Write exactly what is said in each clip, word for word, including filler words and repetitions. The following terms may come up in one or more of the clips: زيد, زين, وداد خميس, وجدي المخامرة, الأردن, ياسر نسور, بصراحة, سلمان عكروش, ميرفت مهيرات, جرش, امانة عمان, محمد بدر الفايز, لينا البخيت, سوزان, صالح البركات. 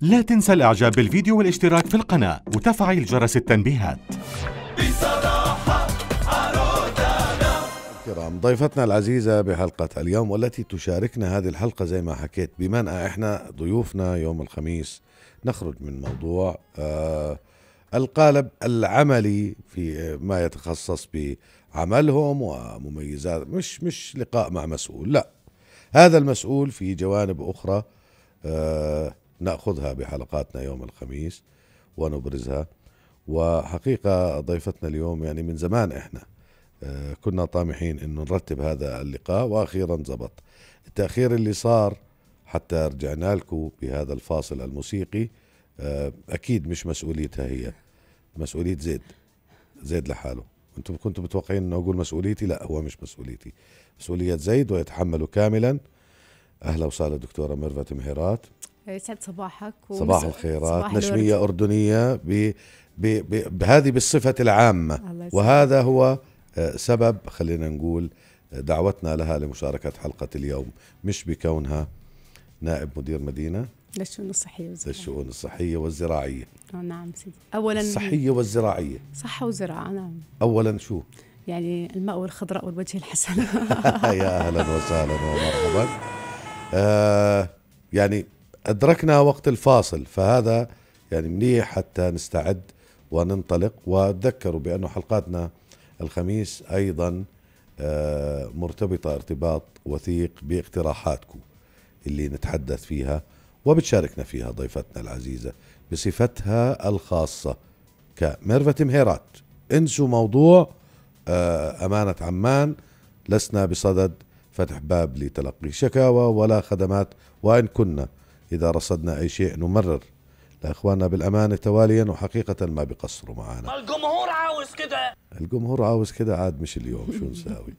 لا تنسى الإعجاب بالفيديو والاشتراك في القناة وتفعيل جرس التنبيهات. بصراحة عروضنا الكرام، ضيفتنا العزيزة بحلقة اليوم والتي تشاركنا هذه الحلقة زي ما حكيت بمنأى إحنا ضيوفنا يوم الخميس نخرج من موضوع آه القالب العملي في ما يتخصص بعملهم ومميزات، مش مش لقاء مع مسؤول، لا، هذا المسؤول في جوانب أخرى آه نأخذها بحلقاتنا يوم الخميس ونبرزها. وحقيقة ضيفتنا اليوم يعني من زمان احنا آه كنا طامحين انه نرتب هذا اللقاء واخيرا زبط. التأخير اللي صار حتى رجعنا لكم بهذا الفاصل الموسيقي آه اكيد مش مسؤوليتها هي، مسؤولية زيد، زيد لحاله. انتم كنتوا متوقعين انه اقول مسؤوليتي؟ لا، هو مش مسؤوليتي، مسؤولية زيد ويتحمله كاملا. اهلا وسهلا دكتورة ميرفت مهيرات، يسعد صباحك. صباح الخيرات. نشمية أردنية ب بهذه بالصفة العامة، وهذا هو سبب خلينا نقول دعوتنا لها لمشاركة حلقة اليوم، مش بكونها نائب مدير مدينة للشؤون الصحية والزراعية. للشؤون الصحية والزراعية. نعم سيدي. أولا الصحية والزراعية. صحة وزراعة. نعم. أولا شو؟ يعني الماء والخضراء والوجه الحسن. يا أهلا وسهلا ومرحبا. آه يعني أدركنا وقت الفاصل، فهذا يعني منيح حتى نستعد وننطلق. وتذكروا بأنه حلقاتنا الخميس أيضا مرتبطة ارتباط وثيق باقتراحاتكم اللي نتحدث فيها وبتشاركنا فيها ضيفتنا العزيزة بصفتها الخاصة كميرفت مهيرات. انسوا موضوع أمانة عمان، لسنا بصدد فتح باب لتلقي شكاوى ولا خدمات، وإن كنا إذا رصدنا أي شيء نمرر لإخواننا بالأمانة تواليا، وحقيقة ما بقصروا معانا. الجمهور عاوز كده، الجمهور عاوز كده، عاد مش اليوم، شو نساوي؟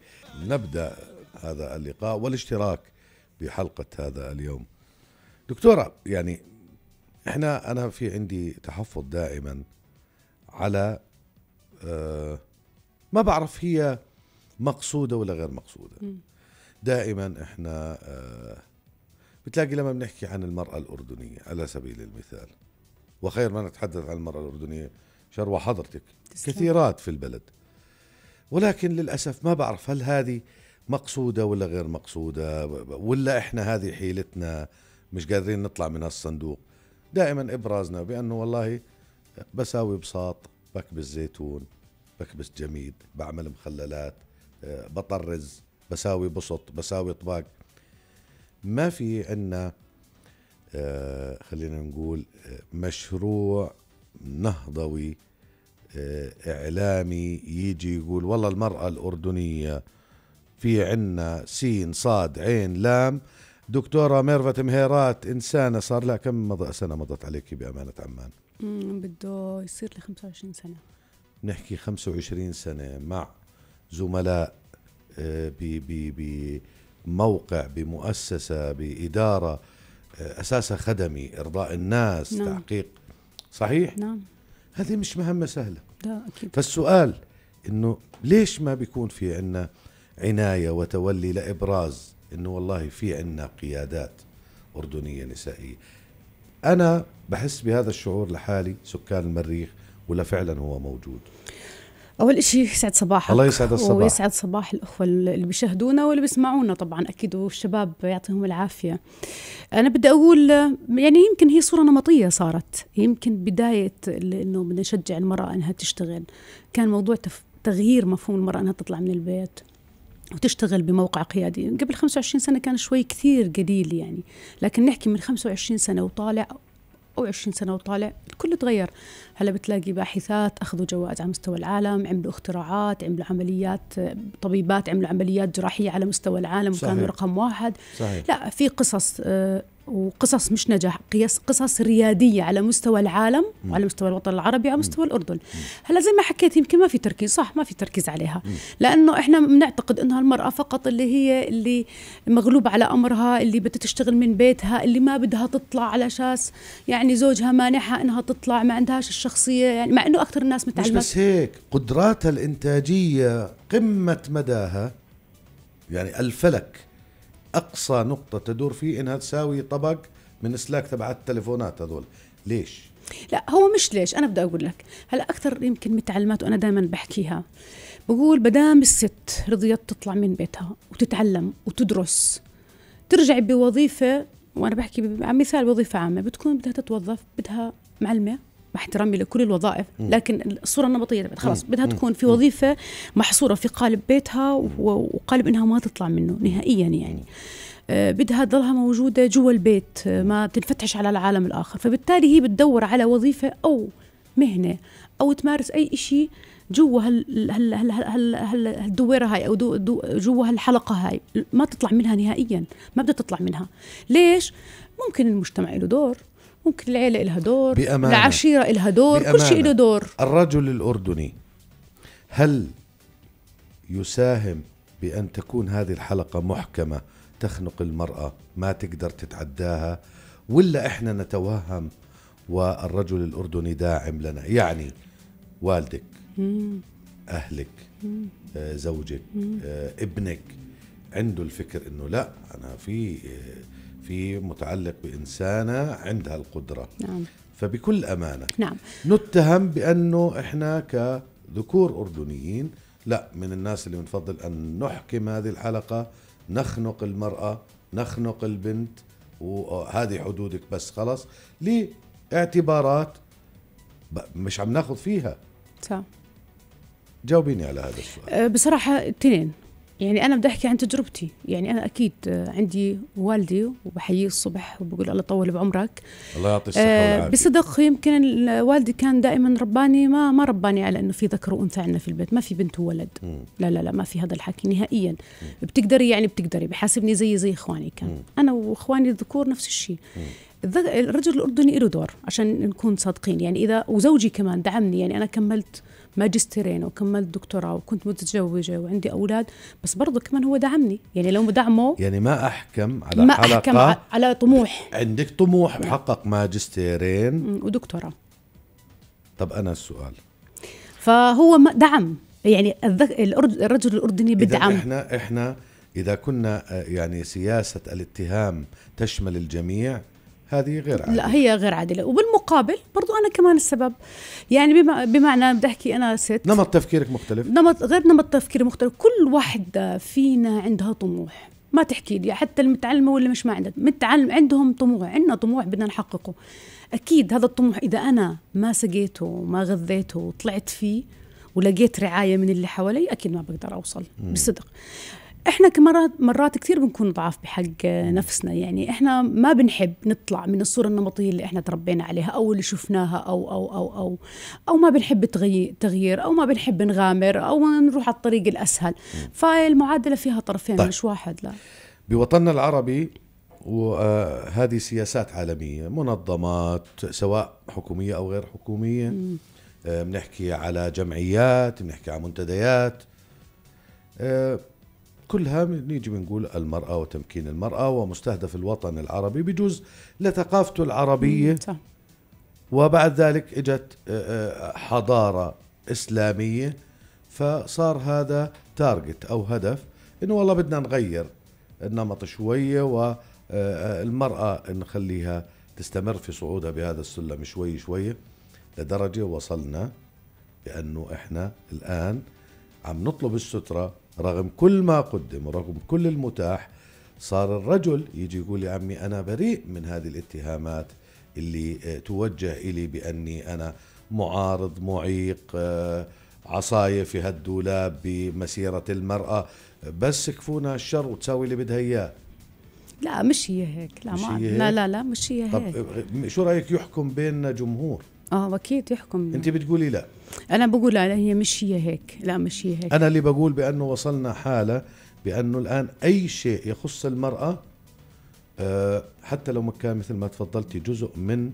نبدأ هذا اللقاء والاشتراك بحلقة هذا اليوم. دكتورة، يعني إحنا أنا في عندي تحفظ دائما على أه ما بعرف هي مقصودة ولا غير مقصودة. دائما إحنا أه بتلاقي لما بنحكي عن المرأة الأردنية على سبيل المثال، وخير ما نتحدث عن المرأة الأردنية شروى حضرتك كثيرات في البلد، ولكن للأسف ما بعرف هل هذه مقصودة ولا غير مقصودة، ولا إحنا هذه حيلتنا مش قادرين نطلع من هالصندوق. دائما إبرازنا بأنه والله بساوي بساط، بكبس زيتون، بكبس جميد، بعمل مخللات، بطرز، بساوي بسط، بساوي طباق. ما في عنا آه خلينا نقول آه مشروع نهضوي آه إعلامي يجي يقول والله المرأة الأردنية في عنا سين صاد عين لام. دكتورة ميرفت مهيرات إنسانة صار لها كم مضى سنة مضت عليك بأمانة عمان؟ بده يصير لي خمسة وعشرين سنة. نحكي خمسة وعشرين سنة مع زملاء آه بي بي بي موقع، بمؤسسة، بإدارة أساسها خدمي، إرضاء الناس. نعم. تحقيق. صحيح؟ نعم. هذه مش مهمة سهلة. لا أكيد. فالسؤال إنه ليش ما بيكون في عنا عناية وتولي لإبراز إنه والله في عنا قيادات أردنية نسائية؟ أنا بحس بهذا الشعور لحالي سكان المريخ، ولا فعلا هو موجود؟ أول إشي يسعد صباحك. الله يسعد الصباح، ويسعد صباح الأخوة اللي بيشاهدونا واللي بيسمعونا طبعا أكيد، والشباب يعطيهم العافية. أنا بدي أقول يعني يمكن هي صورة نمطية صارت، يمكن بداية إنه بدنا نشجع المرأة أنها تشتغل كان موضوع تغيير مفهوم المرأة أنها تطلع من البيت وتشتغل بموقع قيادي. قبل خمسة وعشرين سنة كان شوي كثير قليل يعني، لكن نحكي من خمسة وعشرين سنة وطالع أو عشرين سنة وطالع الكل تغير. هلا بتلاقي باحثات أخذوا جوائز على مستوى العالم، عملوا اختراعات، عملوا عمليات، طبيبات عملوا عمليات جراحية على مستوى العالم وكانوا رقم واحد. صحيح. لا، في قصص وقصص مش نجاح، قصص ريادية على مستوى العالم م. وعلى مستوى الوطن العربي، على مستوى م. الأردن. م. هلا زي ما حكيت يمكن ما في تركيز، صح، ما في تركيز عليها م. لأنه إحنا بنعتقد إنها المرأة فقط اللي هي اللي مغلوبة على أمرها، اللي بدها تشتغل من بيتها، اللي ما بدها تطلع على أساس يعني زوجها مانعها إنها تطلع، ما عندهاش الشخصية يعني، مع إنه أكثر الناس متعلمة. مش بس هيك، قدراتها الإنتاجية قمة مداها، يعني الفلك أقصى نقطة تدور فيه إنها تساوي طبق من السلاك تبع التليفونات هذول. ليش؟ لا هو مش ليش، أنا بدي أقول لك هلا أكثر يمكن متعلمات، وأنا دائما بحكيها بقول بدام الست رضيت تطلع من بيتها وتتعلم وتدرس، ترجع بوظيفة، وأنا بحكي عن مثال وظيفة عامة، بتكون بدها تتوظف، بدها معلمة مع احترامي لكل الوظائف، لكن الصورة النمطية خلاص بدها تكون في وظيفة محصورة في قالب بيتها وقالب إنها ما تطلع منه نهائيا، يعني بدها تضلها موجودة جوا البيت، ما تنفتحش على العالم الآخر، فبالتالي هي بتدور على وظيفة أو مهنة أو تمارس أي إشي جوا هال هال هال هال هال هالدويرة هاي أو دو دو جوا هالحلقة هاي، ما تطلع منها نهائيا، ما بدها تطلع منها. ليش؟ ممكن المجتمع له دور، ممكن العيلة لها دور، بأمانة. العشيرة لها دور، بأمانة. كل شيء له دور. الرجل الأردني هل يساهم بأن تكون هذه الحلقة محكمة تخنق المرأة ما تقدر تتعداها، ولا إحنا نتوهم والرجل الأردني داعم لنا؟ يعني والدك، مم. أهلك، مم. آه زوجك، مم. آه ابنك عنده الفكر إنه لا، أنا في آه في متعلق بإنسانة عندها القدرة. نعم. فبكل أمانة نعم. نتهم بأنه إحنا كذكور أردنيين لا، من الناس اللي بنفضل أن نحكم هذه الحلقة، نخنق المرأة، نخنق البنت، وهذه حدودك بس خلص، لاعتبارات مش عم ناخذ فيها. صح. جاوبيني على هذا السؤال. بصراحة الاثنين، يعني أنا بدي أحكي عن تجربتي، يعني أنا أكيد عندي والدي وبحييه الصبح وبقول الله طول بعمرك، الله يعطيه الصحة والعافية. بصدق يمكن والدي كان دائما رباني، ما ما رباني على إنه في ذكر وأنثى عندنا في البيت، ما في بنت وولد، م. لا لا لا، ما في هذا الحكي نهائيا. م. بتقدري يعني بتقدري، بحاسبني زي زي إخواني كان، م. أنا وإخواني الذكور نفس الشيء. م. الرجل الأردني له دور، عشان نكون صادقين، يعني إذا وزوجي كمان دعمني، يعني أنا كملت ماجستيرين وكملت دكتوراه وكنت متزوجة وعندي أولاد، بس برضه كمان هو دعمني، يعني لو مدعمه يعني ما أحكم على ما حلقة، أحكم على طموح، عندك طموح بحقق ماجستيرين ودكتوراه. طب أنا السؤال، فهو دعم، يعني الرجل الأردني بدعم. إحنا إحنا إذا كنا يعني سياسة الاتهام تشمل الجميع، هذه غير عادلة. لا هي غير عادلة، وبالمقابل برضو أنا كمان السبب، يعني بمعنى بدي أحكي أنا ست، نمط تفكيرك مختلف، نمط غير نمط تفكيري مختلف، كل واحدة فينا عندها طموح، ما تحكي لي حتى المتعلمة واللي مش ما عندها متعلم، عندهم طموح، عندنا طموح بدنا نحققه. أكيد هذا الطموح إذا أنا ما سقيته ما غذيته وطلعت فيه ولقيت رعاية من اللي حوالي، أكيد ما بقدر أوصل. مم. بالصدق احنا كمرات مرات كثير بنكون ضعاف بحق نفسنا، يعني احنا ما بنحب نطلع من الصوره النمطيه اللي احنا تربينا عليها او اللي شفناها، او او او او او ما بنحب تغيير، او ما بنحب نغامر، او نروح على الطريق الاسهل، فالمعادله فيها طرفين. طيب. مش واحد. لا بوطننا العربي، وهذه سياسات عالميه، منظمات سواء حكوميه او غير حكوميه، بنحكي على جمعيات، بنحكي على منتديات، أه كلها نيجي بنقول المرأة وتمكين المرأة ومستهدف الوطن العربي، بجوز لثقافته العربية، وبعد ذلك اجت حضارة إسلامية، فصار هذا تارجت أو هدف، إنه والله بدنا نغير النمط شوية، والمرأة نخليها تستمر في صعودها بهذا السلم شوي شوي، لدرجة وصلنا بأنه إحنا الآن عم نطلب السترة رغم كل ما قدم ورغم كل المتاح. صار الرجل يجي يقول يا عمي أنا بريء من هذه الاتهامات اللي توجه إلي بأني أنا معارض، معيق، عصاية في هالدولاب بمسيرة المرأة، بس كفونا الشر وتساوي اللي بدها إياه. لا مش هي هيك، لا مش هي هيك. لا لا لا مش هي هيك. طب شو رأيك يحكم بيننا جمهور؟ اه اكيد يحكم. انت بتقولي لا، انا بقول لا، هي مش هي هيك، لا مش هي هيك. انا اللي بقول بانه وصلنا حاله بانه الان اي شيء يخص المراه، أه حتى لو كان مثل ما تفضلتي جزء من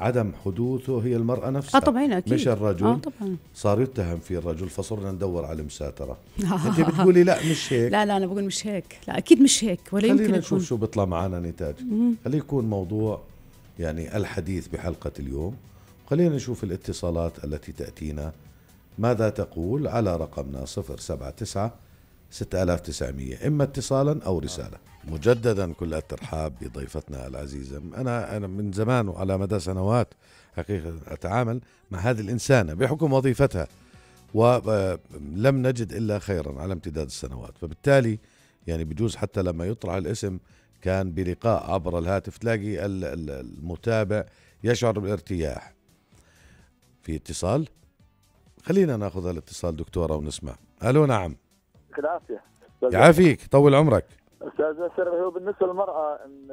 عدم حدوثه هي المراه نفسها. اه طبعا اكيد، مش الرجل. اه طبعا صار يتهم في الرجل، فصرنا ندور على المساتره. انت بتقولي لا مش هيك. لا لا انا بقول مش هيك، لا اكيد مش هيك، ولا يمكن. خلينا نشوف شو بيطلع معنا نتاج، خليه يكون موضوع يعني الحديث بحلقه اليوم. خلينا نشوف الاتصالات التي تأتينا، ماذا تقول على رقمنا صفر سبعة تسعة ستة آلاف وتسعمئة، إما اتصالا أو رسالة. مجددا كل الترحاب بضيفتنا العزيزة. أنا أنا من زمان وعلى مدى سنوات حقيقة أتعامل مع هذه الإنسانة بحكم وظيفتها، ولم نجد إلا خيرا على امتداد السنوات، فبالتالي يعني بجوز حتى لما يطرح الاسم كان بلقاء عبر الهاتف تلاقي المتابع يشعر بالارتياح. في اتصال، خلينا ناخذ الاتصال دكتورة ونسمع. ألو، نعم. يعافيك، طول عمرك. استاذ ياسر، هو بالنسبه للمراه ان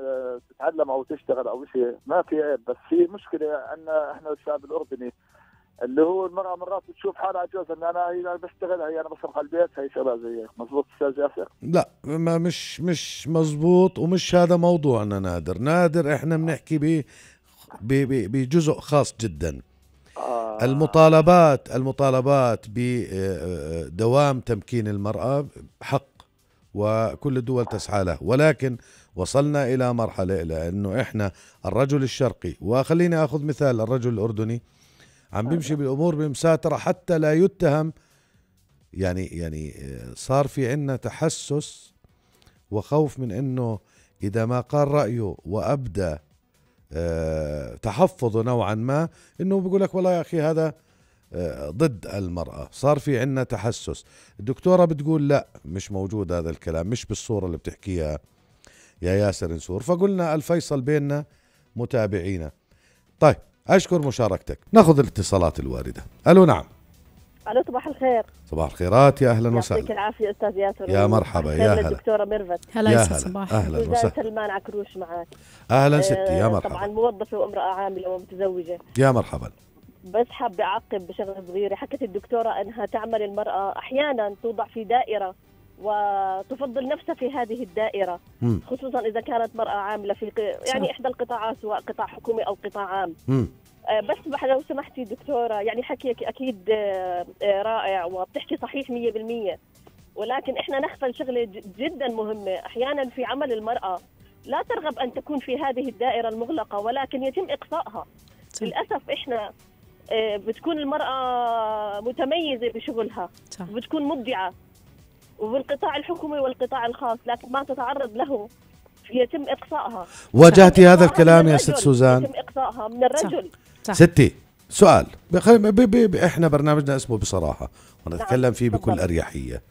تتعلم او تشتغل او شيء ما في عيب، بس في مشكله ان احنا الشعب الاردني اللي هو المراه مرات بتشوف حالها جوزها ان انا هي بشتغل، هي انا بصرف على البيت، هي شغله زي هيك. مضبوط استاذ ياسر؟ لا، ما مش مش مضبوط، ومش هذا موضوعنا. نادر نادر احنا بنحكي ب بجزء خاص جدا. آه. المطالبات المطالبات بدوام تمكين المرأة حق وكل الدول تسعى له، ولكن وصلنا إلى مرحلة إلى أنه إحنا الرجل الشرقي، وخليني أخذ مثال الرجل الأردني عم بيمشي بالأمور بمساترة حتى لا يتهم. يعني يعني صار في عنا تحسس وخوف من أنه إذا ما قال رأيه وأبدى أه تحفظه نوعا ما، انه بيقول لك والله يا اخي هذا أه ضد المرأة. صار في عندنا تحسس. الدكتورة بتقول لا، مش موجود هذا الكلام، مش بالصورة اللي بتحكيها يا ياسر نسور. فقلنا الفيصل بيننا متابعينا. طيب، اشكر مشاركتك. ناخذ الاتصالات الواردة. الو، نعم. الو، صباح الخير. صباح الخيرات، يا اهلا وسهلا. يعطيك العافية استاذ ياسر. يا مرحبا، يا هلا. الدكتورة ميرفت. هلا يا صباح. اهلا وسهلا. سلمان عكروش معك. اهلا ستي، يا مرحبا. طبعا موظفة وامرأة عاملة ومتزوجة. يا مرحبا. بس حابة اعقب بشغلة صغيرة، حكت الدكتورة انها تعمل المرأة احيانا توضع في دائرة وتفضل نفسها في هذه الدائرة، م. خصوصا اذا كانت مرأة عاملة في يعني صح. احدى القطاعات، سواء قطاع حكومي او قطاع عام. م. بس لو سمحتي دكتورة، يعني حكيك أكيد رائع وبتحكي صحيح مية بالمية، ولكن إحنا نغفل شغلة جدا مهمة. أحيانا في عمل المرأة لا ترغب أن تكون في هذه الدائرة المغلقة، ولكن يتم إقصائها للأسف. إحنا بتكون المرأة متميزة بشغلها وبتكون مبدعة وبالقطاع الحكومي والقطاع الخاص، لكن ما تتعرض له يتم إقصائها. واجهتي هذا الكلام يا ست سوزان؟ يتم إقصائها من الرجل. صح. صح. ستي، سؤال. بي بي بي احنا برنامجنا اسمه بصراحة ونتكلم فيه بكل أريحية.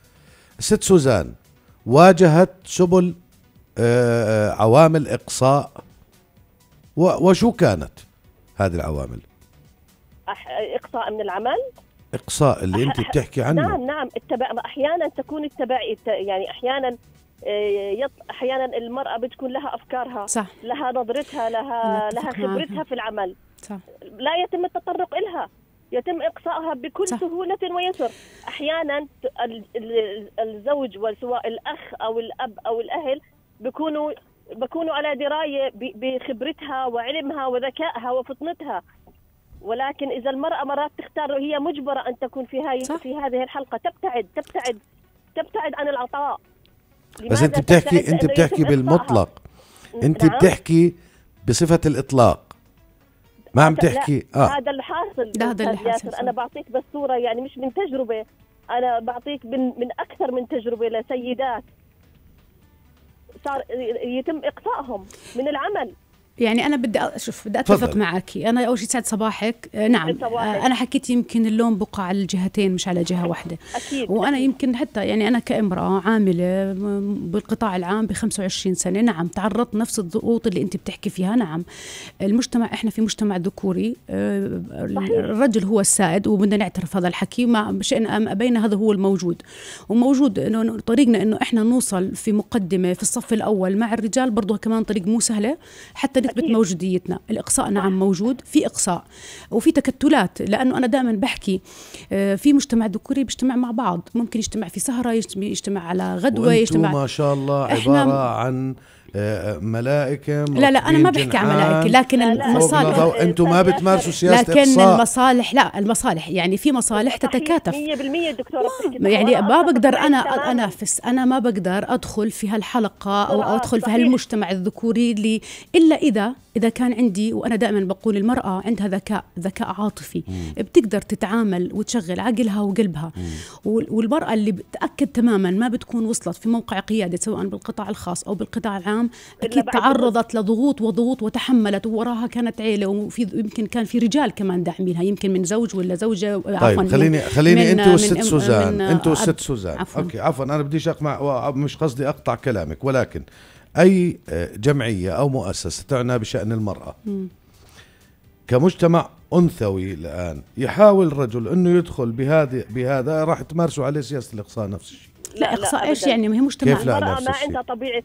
ست سوزان واجهت سبل آه عوامل إقصاء، وشو كانت هذه العوامل؟ إقصاء من العمل؟ إقصاء اللي أنت بتحكي عنه. نعم نعم، التبع... أحيانا تكون التبعية، يعني أحيانا احيانا المراه بتكون لها افكارها، صح. لها نظرتها، لها لها خبرتها في العمل، صح. لا يتم التطرق إلها، يتم اقصائها بكل صح. سهوله ويسر. احيانا الزوج وسواء الاخ او الاب او الاهل بيكونوا بيكونوا على درايه بخبرتها وعلمها وذكائها وفطنتها، ولكن اذا المراه مرات تختار، هي مجبره ان تكون في هاي في هذه الحلقه، تبتعد تبتعد تبتعد عن العطاء. بس انت بتحكي انت بتحكي بالمطلق، انت بتحكي بصفه الاطلاق، ما عم تحكي. اه هذا اللي حاصل. هذا اللي حاصل. انا بعطيك بس صوره، يعني مش من تجربه، انا بعطيك من من اكثر من تجربه لسيدات صار يتم اقصائهم من العمل. يعني أنا بدي أشوف بدي أتفق معك. أنا أول شيء سعد صباحك. آه نعم، آه أنا حكيت يمكن اللوم بقع على الجهتين مش على جهة واحدة. أكيد. وأنا أكيد. يمكن حتى يعني أنا كامرأة عاملة بالقطاع العام ب خمسة وعشرين سنة، نعم تعرضت نفس الضغوط اللي أنت بتحكي فيها. نعم، المجتمع إحنا في مجتمع ذكوري، آه الرجل هو السائد، وبدنا نعترف هذا الحكي. ما شئنا أم أبينا هذا هو الموجود، وموجود إنه طريقنا إنه إحنا نوصل في مقدمة في الصف الأول مع الرجال، برضه كمان طريق مو سهلة حتى نثبت موجوديتنا. الإقصاء نعم موجود، في إقصاء وفي تكتلات، لأنه أنا دائما بحكي في مجتمع ذكوري بيجتمع مع بعض، ممكن يجتمع في سهرة، يجتمع على غدوة، يجتمع. ما شاء الله عبارة عن ملائكة. لا لا، أنا ما بحكي عن ملائكة، لكن المصالح. أنتم ما بتمارسوا سياسة إقصاء، لكن المصالح. لا، المصالح يعني في مصالح تتكاتف. مية بالمية دكتورة، يعني ما بقدر أنا أنافس، أنا ما بقدر أدخل في هالحلقة أو أدخل في هالمجتمع الذكوري اللي إلا إذا إذا كان عندي، وأنا دائما بقول المرأة عندها ذكاء، ذكاء عاطفي، مم. بتقدر تتعامل وتشغل عقلها وقلبها. مم. والمرأة اللي بتأكد تماما ما بتكون وصلت في موقع قيادة سواء بالقطاع الخاص أو بالقطاع العام، أكيد تعرضت لضغوط وضغوط وتحملت، ووراها كانت عيلة، وفي يمكن كان في رجال كمان داعمينها، يمكن من زوج ولا زوجة. طيب عفوا، خليني خليني أنت والست سوزان، أنت والست سوزان، عفوا. أوكي عفوا، أنا بديش أقمع، مش قصدي أقطع كلامك، ولكن أي جمعية أو مؤسسة تعنى بشأن المرأة م. كمجتمع أنثوي الآن يحاول الرجل أنه يدخل بهذا بهذا راح تمارسوا عليه سياسة الإقصاء نفس الشيء. لا إقصاء ايش يعني؟ ما هي مجتمع، المرأة ما عندها طبيعة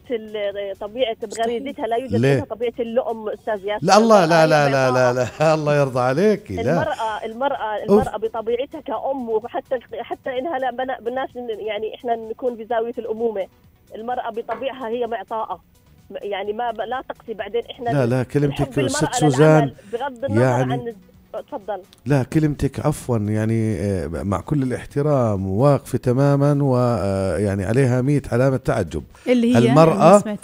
طبيعة بغريزتها، لا يوجد فيها طبيعة اللؤم استاذ ياسر. لا الله لا لا لا لا, لا الله يرضى عليك. لا المرأة المرأة المرأة بطبيعتها كأم، وحتى حتى انها لا بالناس يعني احنا نكون بزاوية الأمومة، المرأة بطبيعها هي معطاءة، يعني ما لا تقصي بعدين احنا لا لا كلمتك الست سوزان بغض النظر يعني عن تفضل. لا كلمتك عفوا يعني مع كل الاحترام واقفه تماما، ويعني عليها مية علامه تعجب اللي هي المراه اللي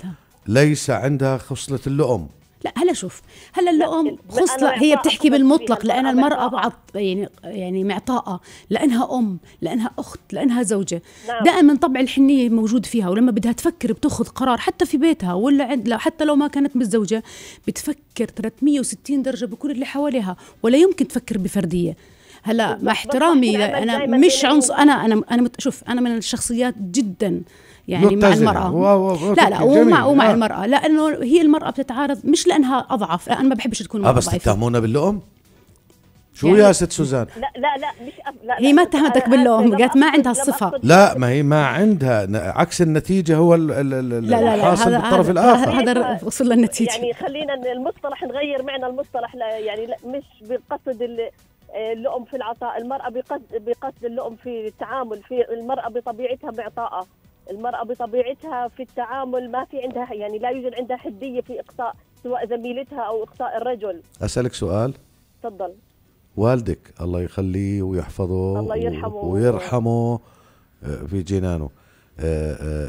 ليس عندها خصله اللؤم. لا هلا شوف، هلا اللؤم خصله هي بتحكي بالمطلق، لان المراه بعض يعني يعني معطاءه لانها ام، لانها اخت، لانها زوجه، دائما طبع الحنيه موجود فيها، ولما بدها تفكر بتاخذ قرار حتى في بيتها ولا عند، حتى لو ما كانت متزوجه بتفكر ثلاثمية وستين درجه بكل اللي حواليها، ولا يمكن تفكر بفرديه. هلا مع احترامي انا مش عنصر، انا انا انا شوف انا من الشخصيات جدا يعني مع المرأة. واو واو لا لا ومع ومع آه. المرأة، لأنه هي المرأة بتتعارض مش لأنها أضعف، لأن ما بحبش تكون ضعيفة. بس تتهمونا باللؤم؟ شو يعني يا ست سوزان؟ لا لا لا مش أف... لا هي ما اتهمتك باللؤم، قالت ما عندها الصفة. لا ما هي ما عندها، عكس النتيجة هو الحاصل بالطرف الآخر. هذا وصل للنتيجة. يعني خلينا المصطلح نغير معنى المصطلح، لا يعني لا مش بقصد ال اللؤم في العطاء، المرأة بقصد بقصد اللؤم في التعامل، في المرأة بطبيعتها معطاءة، المرأة بطبيعتها في التعامل ما في عندها يعني لا يوجد عندها حدية في إقصاء سواء زميلتها أو إقصاء الرجل. أسألك سؤال؟ تفضل. والدك الله يخليه ويحفظه الله يرحمه ويرحمه في جنانه،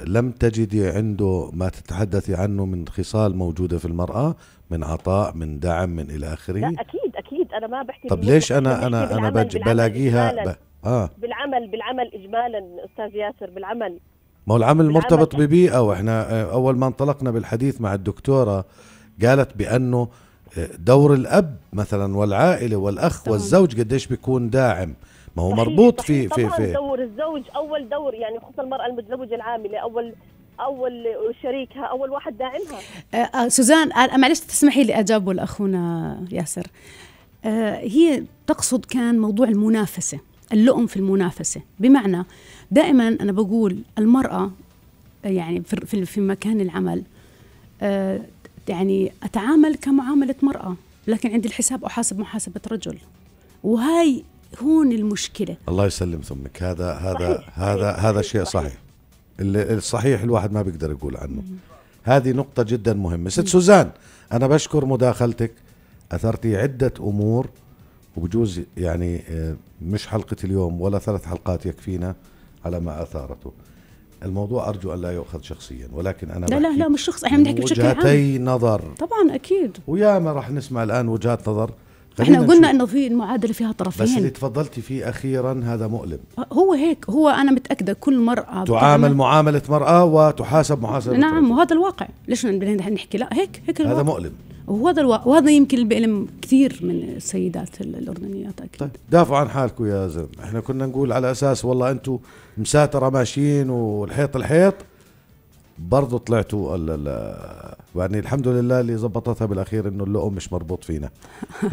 لم تجدي عنده ما تتحدثي عنه من خصال موجودة في المرأة، من عطاء، من دعم، من إلى آخره؟ لا أكيد أكيد، أنا ما بحكي. طب ليش أنا أنا أنا بلاقيها آه بالعمل بالعمل إجمالا أستاذ ياسر، بالعمل. ما هو العمل مرتبط ببيئة، وإحنا أول ما انطلقنا بالحديث مع الدكتورة قالت بأنه دور الأب مثلا والعائلة والأخ طبعاً. والزوج قديش بيكون داعم، ما هو صحيح مربوط صحيح في طبعاً في في دور الزوج أول دور، يعني خصوصا المرأة المتزوجة العاملة أول أول شريكها أول واحد داعمها. آه آه سوزان آه معلش تسمحي لي أجاب لأخونا ياسر. آه هي تقصد كان موضوع المنافسة، اللؤم في المنافسة، بمعنى دائما أنا بقول المرأة يعني في في مكان العمل أه يعني أتعامل كمعاملة مرأة، لكن عندي الحساب أحاسب محاسبة رجل، وهاي هون المشكلة. الله يسلم ثمك، هذا هذا صحيح. هذا هذا شيء صحيح، الصحيح الواحد ما بيقدر يقول عنه. مم. هذه نقطة جدا مهمة. ست سوزان أنا بشكر مداخلتك، أثرتي عدة أمور، وبجوز يعني مش حلقة اليوم ولا ثلاث حلقات يكفينا على ما أثارته. الموضوع أرجو أن لا يؤخذ شخصيا، ولكن أنا لا لا لا مش شخص، احنا بنحكي بشكل عام وجهتي نظر طبعا أكيد، وياما راح نسمع الآن وجهات نظر. احنا قلنا انه في المعادله فيها طرفين، بس اللي تفضلتي فيه اخيرا هذا مؤلم. هو هيك، هو انا متاكده كل مرأة تعامل معامله مرأة وتحاسب محاسبه. نعم وهذا الواقع، ليش نحكي لا هيك هيك الواقع. هذا مؤلم، وهذا الواقع، وهذا يمكن اللي بيألم كثير من السيدات الاردنيات اكيد. طيب دافعوا عن حالكم يا زلمه، احنا كنا نقول على اساس والله انتم مساتره ماشيين والحيط الحيط، برضه طلعتوا يعني الحمد لله اللي زبطتها بالاخير انه اللؤم مش مربوط فينا.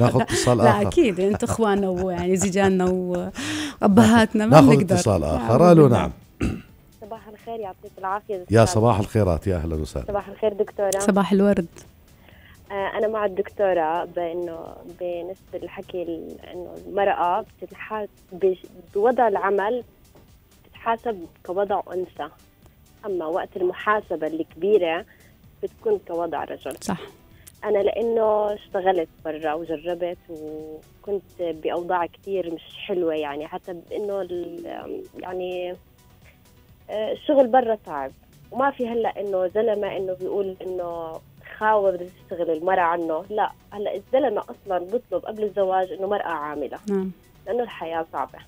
ناخذ اتصال اخر. لا اكيد انتم اخواننا ويعني زيجاننا وابهاتنا، ما بنقدر. ناخذ اتصال اخر. الو نعم. صباح الخير يعطيك العافيه. يا صباح الخيرات، يا اهلا وسهلا. صباح الخير دكتوره. صباح الورد. أنا مع الدكتورة بأنه بالنسبة للحكي إنه المرأة بتتحاسب بوضع العمل، بتتحاسب كوضع أنثى، أما وقت المحاسبة الكبيرة بتكون كوضع رجل. صح. أنا لأنه اشتغلت برا وجربت وكنت بأوضاع كتير مش حلوة، يعني حتى بأنه يعني الشغل برا صعب، وما في هلا إنه زلمة إنه بيقول إنه تخاوى بدها تشتغل المرأة عنه، لا. هلا الزلمة اصلا بيطلب قبل الزواج انه مرأة عاملة. نعم. لانه الحياة صعبة.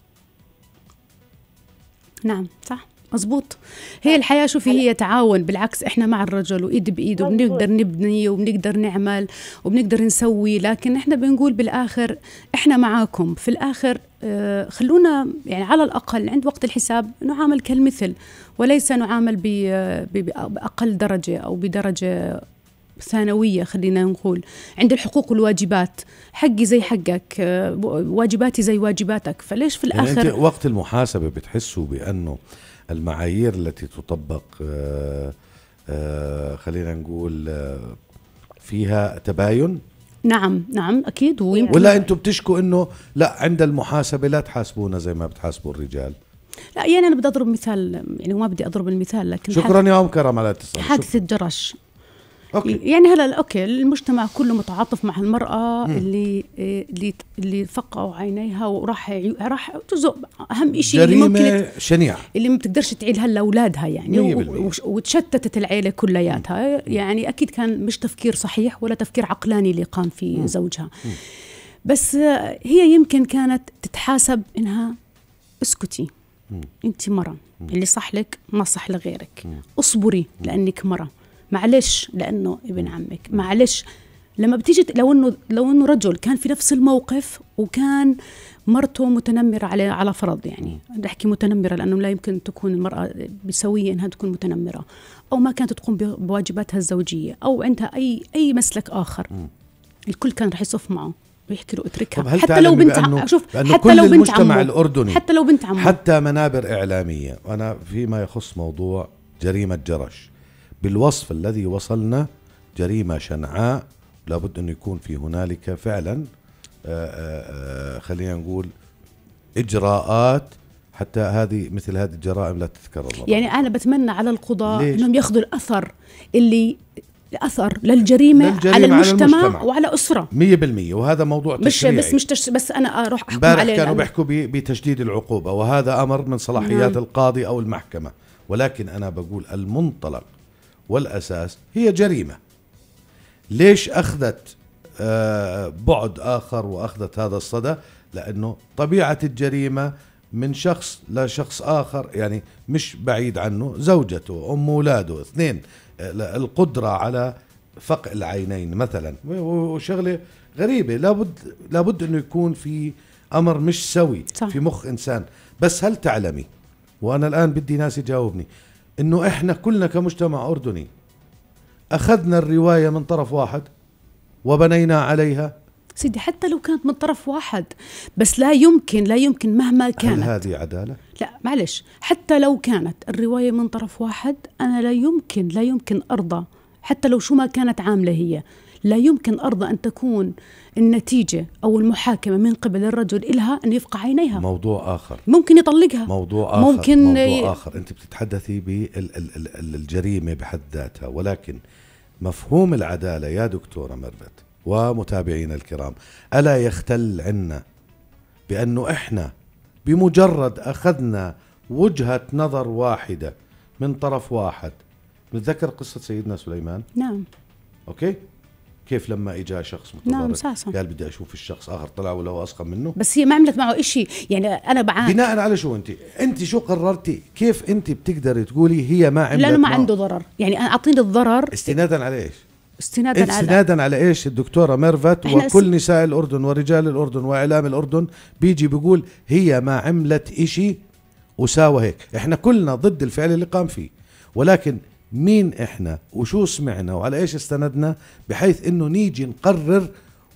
نعم صح مزبوط. هي الحياة شوفي هي تعاون، بالعكس احنا مع الرجل وإيد بإيد، وبنقدر نبني وبنقدر نعمل وبنقدر نسوي، لكن احنا بنقول بالآخر احنا معاكم في الآخر. اه خلونا يعني على الأقل عند وقت الحساب نعامل كالمثل، وليس نعامل بأقل درجة أو بدرجة ثانوية. خلينا نقول عند الحقوق والواجبات، حقي زي حقك، واجباتي زي واجباتك، فليش في الآخر يعني. انت وقت المحاسبة بتحسوا بأنه المعايير التي تطبق آآ آآ خلينا نقول فيها تباين؟ نعم نعم أكيد. ولا أنتم بتشكوا أنه لا عند المحاسبة لا تحاسبونا زي ما بتحاسبوا الرجال؟ لا يعني أنا بدي أضرب مثال، يعني ما بدي أضرب المثال، لكن شكرا يا أم كرم على الاتصال. حادثة جرش أوكي. يعني هلا اوكي المجتمع كله متعاطف مع المراه مم. اللي اللي اللي فقعوا عينيها وراح راح جزء اهم شيء اللي ممكن شنيعه اللي ما بتقدرش تعيلها لاولادها يعني، وتشتتت العيله كلياتها. يعني اكيد كان مش تفكير صحيح ولا تفكير عقلاني اللي قام فيه مم. زوجها مم. بس هي يمكن كانت تتحاسب انها اسكتي انت مره، اللي صح لك ما صح لغيرك، اصبري لانك مره، معلش لانه ابن عمك، معلش. لما بتيجي لو انه لو انه رجل كان في نفس الموقف وكان مرته متنمره على على فرض، يعني بدي احكي متنمره لانه لا يمكن تكون المراه بسويه انها تكون متنمره، او ما كانت تقوم بواجباتها الزوجيه، او عندها اي اي مسلك اخر، الكل كان رح يصف معه ويحكي له اتركها. حتى لو بنت عمه، شوف حتى لو بنت عمه الاردني، حتى لو بنت عمه، حتى منابر اعلاميه، وانا فيما يخص موضوع جريمه جرش بالوصف الذي وصلنا جريمة شنعاء، لابد أن يكون في هنالك فعلا آآ آآ خلينا نقول إجراءات حتى هذه مثل هذه الجرائم لا تتكرر. يعني أنا بتمنى على القضاء أنهم يأخذوا الأثر اللي الأثر للجريمة, للجريمة على, المجتمع على المجتمع وعلى أسرة مية بالمية. وهذا موضوع تشريعي، مش بس مش تش... بس أنا أروح أحكم عليه. كانوا بيحكوا بتشديد العقوبة، وهذا أمر من صلاحيات نعم. القاضي أو المحكمة، ولكن أنا بقول المنطلق والأساس هي جريمة. ليش أخذت آه بعد آخر وأخذت هذا الصدى؟ لأنه طبيعة الجريمة من شخص لشخص آخر، يعني مش بعيد عنه زوجته، أم أولاده، اثنين آه القدرة على فقع العينين مثلا، وشغلة غريبة. لابد لابد أنه يكون في أمر مش سوي صح. في مخ إنسان. بس هل تعلمي، وأنا الآن بدي ناس يجاوبني، انه احنا كلنا كمجتمع اردني اخذنا الروايه من طرف واحد وبنينا عليها؟ سيدي حتى لو كانت من طرف واحد، بس لا يمكن لا يمكن مهما كانت. هل هذه عداله؟ لا معلش، حتى لو كانت الروايه من طرف واحد انا لا يمكن لا يمكن ارضى، حتى لو شو ما كانت عامله هي، لا يمكن ارضى ان تكون النتيجه او المحاكمه من قبل الرجل الها ان يفقع عينيها. موضوع اخر، ممكن يطلقها، موضوع اخر، ممكن موضوع ي... اخر. انت بتتحدثي بالجريمه بحد ذاتها، ولكن مفهوم العداله يا دكتوره ميرفت ومتابعينا الكرام الا يختل عنا بانه احنا بمجرد اخذنا وجهه نظر واحده من طرف واحد. بنتذكر قصه سيدنا سليمان؟ نعم اوكي، كيف لما اجى شخص متضرر قال بدي اشوف الشخص اخر، طلع ولو اسقم منه، بس هي ما عملت معه إشي. يعني انا بعاني بناء على شو؟ انت انت شو قررتي؟ كيف انت بتقدري تقولي هي ما عملت؟ لانه ما عنده ضرر. يعني انا اعطيني الضرر استنادا على ايش؟ استنادا على استنادا على ايش الدكتوره ميرفت؟ وكل نساء الاردن ورجال الاردن واعلام الاردن بيجي بيقول هي ما عملت إشي وساوى هيك. احنا كلنا ضد الفعل اللي قام فيه، ولكن مين احنا وشو سمعنا وعلى ايش استندنا بحيث انه نيجي نقرر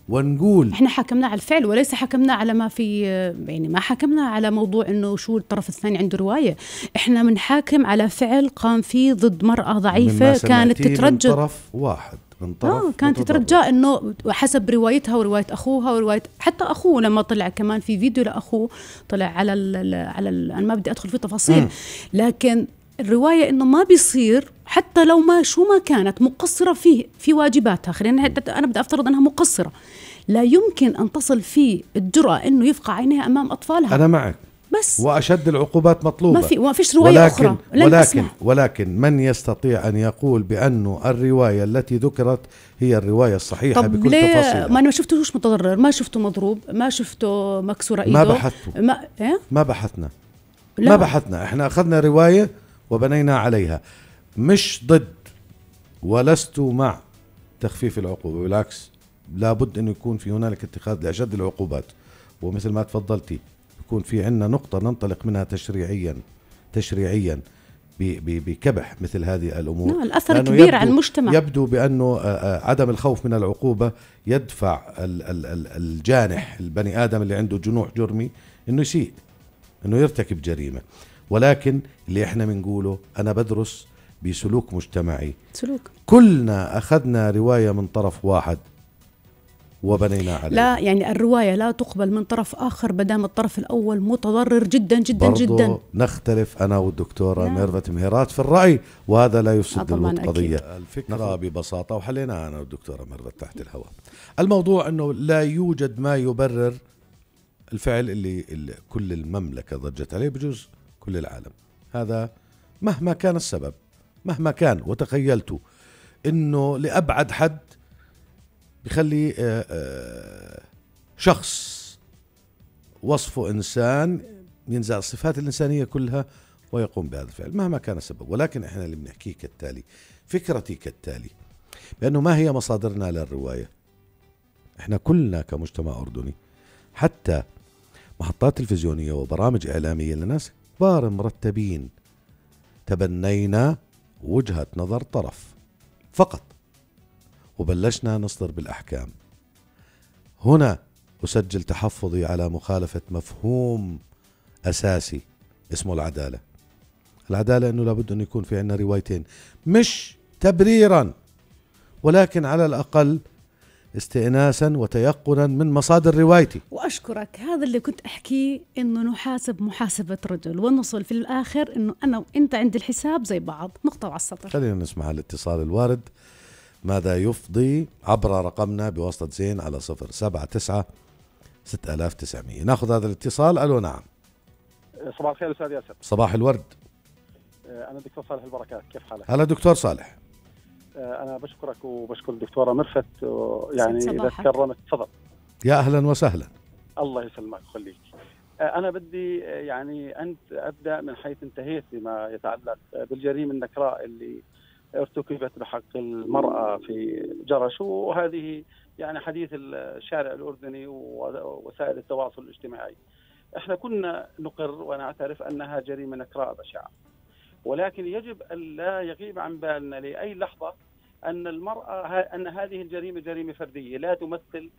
ونقول احنا حكمنا على الفعل وليس حكمنا على ما في، يعني ما حكمنا على موضوع انه شو الطرف الثاني عنده روايه. احنا بنحاكم على فعل قام فيه ضد مرأة ضعيفة كانت تترجى من طرف واحد، من طرف آه كانت تترجى انه حسب روايتها ورواية اخوها ورواية حتى اخوه، لما طلع كمان في فيديو لاخوه طلع على ال على ال انا ما بدي ادخل في تفاصيل م. لكن الرواية إنه ما بيصير حتى لو ما شو ما كانت مقصرة فيه في واجباتها. خلينا أنا بدي أفترض أنها مقصرة، لا يمكن أن تصل فيه الجرأة إنه يفقع عينيها أمام أطفالها. أنا معك، بس. وأشد العقوبات مطلوبة، ما في ما فيش رواية ولكن أخرى. ولكن ولكن من يستطيع أن يقول بأنه الرواية التي ذكرت هي الرواية الصحيحة طب بكل تفاصيلها؟ ما أنا ما شفتهوش متضرر، ما شفته مضروب، ما شفته مكسورة إيده، ما بحثته، ما إيه؟ ما بحثنا لا. ما بحثنا، إحنا أخذنا رواية وبنينا عليها، مش ضد ولست مع تخفيف العقوبة، بالعكس لابد أن يكون في هنالك اتخاذ لأشد العقوبات، ومثل ما تفضلتي يكون في عندنا نقطة ننطلق منها تشريعيا تشريعيا بكبح مثل هذه الأمور. الأثر كبير على المجتمع. يبدو بأنه عدم الخوف من العقوبة يدفع الجانح البني آدم اللي عنده جنوح جرمي أنه يسيء، أنه يرتكب جريمة. ولكن اللي احنا بنقوله، أنا بدرس بسلوك مجتمعي، سلوك كلنا أخذنا رواية من طرف واحد وبنينا عليه. لا يعني الرواية لا تقبل من طرف آخر بدام الطرف الأول متضرر جدا جدا جدا. نختلف أنا والدكتورة ميرفت مهيرات في الرأي، وهذا لا يفسد القضية. الفكرة ببساطة وحليناها أنا والدكتورة ميرفت تحت الهواء. الموضوع أنه لا يوجد ما يبرر الفعل اللي, اللي كل المملكة ضجت عليه، بجوز كل العالم، هذا مهما كان السبب، مهما كان. وتخيلته أنه لأبعد حد يخلي شخص وصفه إنسان ينزع الصفات الإنسانية كلها ويقوم بهذا الفعل مهما كان السبب. ولكن إحنا اللي بنحكيه كالتالي، فكرتي كالتالي، بأنه ما هي مصادرنا للرواية؟ إحنا كلنا كمجتمع أردني، حتى محطات تلفزيونية وبرامج إعلامية لناس كبار مرتبين، تبنينا وجهة نظر طرف فقط وبلشنا نصدر بالأحكام. هنا أسجل تحفظي على مخالفة مفهوم أساسي اسمه العدالة. العدالة أنه لابد أن يكون في عنا روايتين، مش تبريرا ولكن على الأقل استئناسا وتيقنا من مصادر روايتي. وأشكرك، هذا اللي كنت أحكيه، أنه نحاسب محاسبة رجل ونصل في الآخر أنه أنا وإنت عند الحساب زي بعض، نقطة وعلى السطر. خلينا نسمع الاتصال الوارد ماذا يفضي عبر رقمنا بواسطة زين على صفر سبعة تسعة ستة آلاف وتسعمية. ناخذ هذا الاتصال. ألو، نعم. صباح الخير أستاذ ياسر. صباح الورد. أنا دكتور صالح البركات، كيف حالك؟ هلا دكتور صالح. أنا بشكرك وبشكر الدكتورة ميرفت، يعني إذا تكرمت. تفضل. يا أهلا وسهلا. الله يسلمك ويخليك. أنا بدي يعني أنت أبدأ من حيث انتهيت بما يتعلق بالجريمة النكراء اللي ارتكبت بحق المرأة في جرش، وهذه يعني حديث الشارع الأردني ووسائل التواصل الاجتماعي. احنا كنا نقر ونعترف أنها جريمة نكراء بشعة، ولكن يجب أن لا يغيب عن بالنا لأي لحظة أن المرأة أن هذه الجريمة جريمة فردية لا تمثل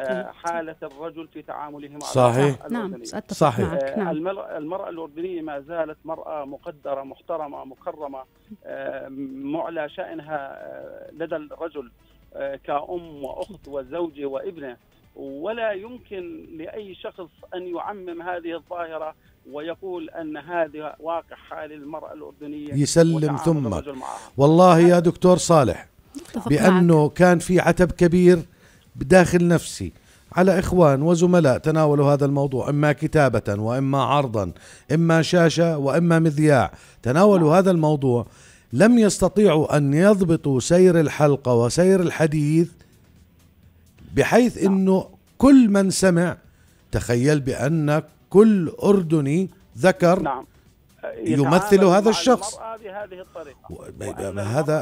آه حالة الرجل في تعامله مع صحيح. نعم. صحيح. آه المرأة الأردنية ما زالت مرأة مقدرة محترمة مكرمة، آه معلى شأنها آه لدى الرجل، آه كأم وأخت وزوجة وابنة، ولا يمكن لأي شخص أن يعمم هذه الظاهرة ويقول أن هذا واقع حال المرأة الأردنية. يسلم ثمك والله يا دكتور صالح، بأنه كان في عتب كبير بداخل نفسي على إخوان وزملاء تناولوا هذا الموضوع، إما كتابة وإما عرضا، إما شاشة وإما مذياع، تناولوا هذا الموضوع، لم يستطيعوا أن يضبطوا سير الحلقة وسير الحديث، بحيث أنه كل من سمع تخيل بأن كل أردني ذكر نعم يمثل هذا الشخص. هذا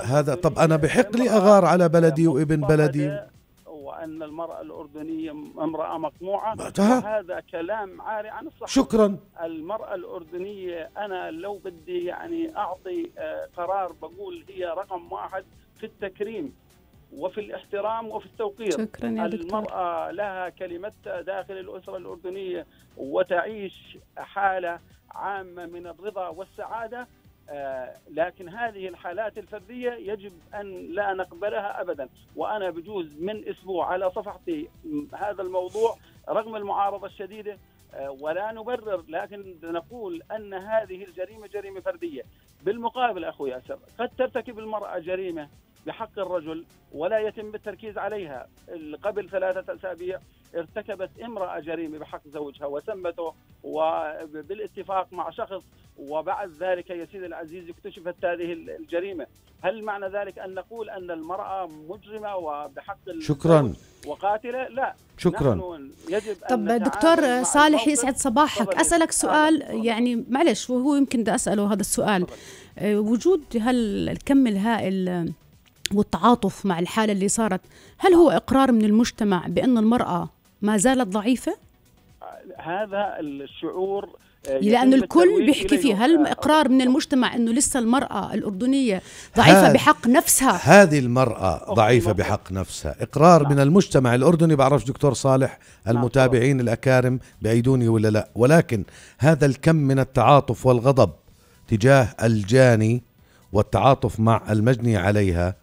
هذا طب أنا بحق لي أغار على بلدي وابن بلدي، وأن المرأة الأردنية امرأة مقموعة، هذا كلام عاري عن الصحة. شكرا. المرأة الأردنية أنا لو بدي يعني أعطي قرار بقول هي رقم واحد في التكريم وفي الاحترام وفي التوقير. شكرا يا دكتور. المرأة لها كلمتها داخل الأسرة الأردنية، وتعيش حالة عامة من الرضا والسعادة، آه لكن هذه الحالات الفردية يجب أن لا نقبلها أبدا. وأنا بجوز من أسبوع على صفحتي هذا الموضوع رغم المعارضة الشديدة، آه ولا نبرر، لكن نقول أن هذه الجريمة جريمة فردية. بالمقابل أخوي ياسر، قد ترتكب المرأة جريمة بحق الرجل ولا يتم التركيز عليها. قبل ثلاثة أسابيع ارتكبت امرأة جريمة بحق زوجها وسمته وبالاتفاق مع شخص، وبعد ذلك يا سيدي العزيز اكتشفت هذه الجريمة. هل معنى ذلك أن نقول أن المرأة مجرمة وبحق شكرا وقاتلة؟ لا. شكرا. يجب طب أن دكتور صالح يسعد صباحك، أسألك سؤال طبعاً. يعني معلش وهو يمكن بدي أسأله هذا السؤال طبعاً. وجود هالكم الهائل والتعاطف مع الحالة اللي صارت، هل هو إقرار من المجتمع بأن المرأة ما زالت ضعيفة؟ هذا الشعور لأن الكل بيحكي فيه، هل إقرار من المجتمع أنه لسه المرأة الأردنية ضعيفة بحق نفسها؟ هذه المرأة ضعيفة بحق نفسها، إقرار من المجتمع الأردني. بعرفش دكتور صالح المتابعين الأكارم بأيدوني ولا لا، ولكن هذا الكم من التعاطف والغضب تجاه الجاني والتعاطف مع المجني عليها،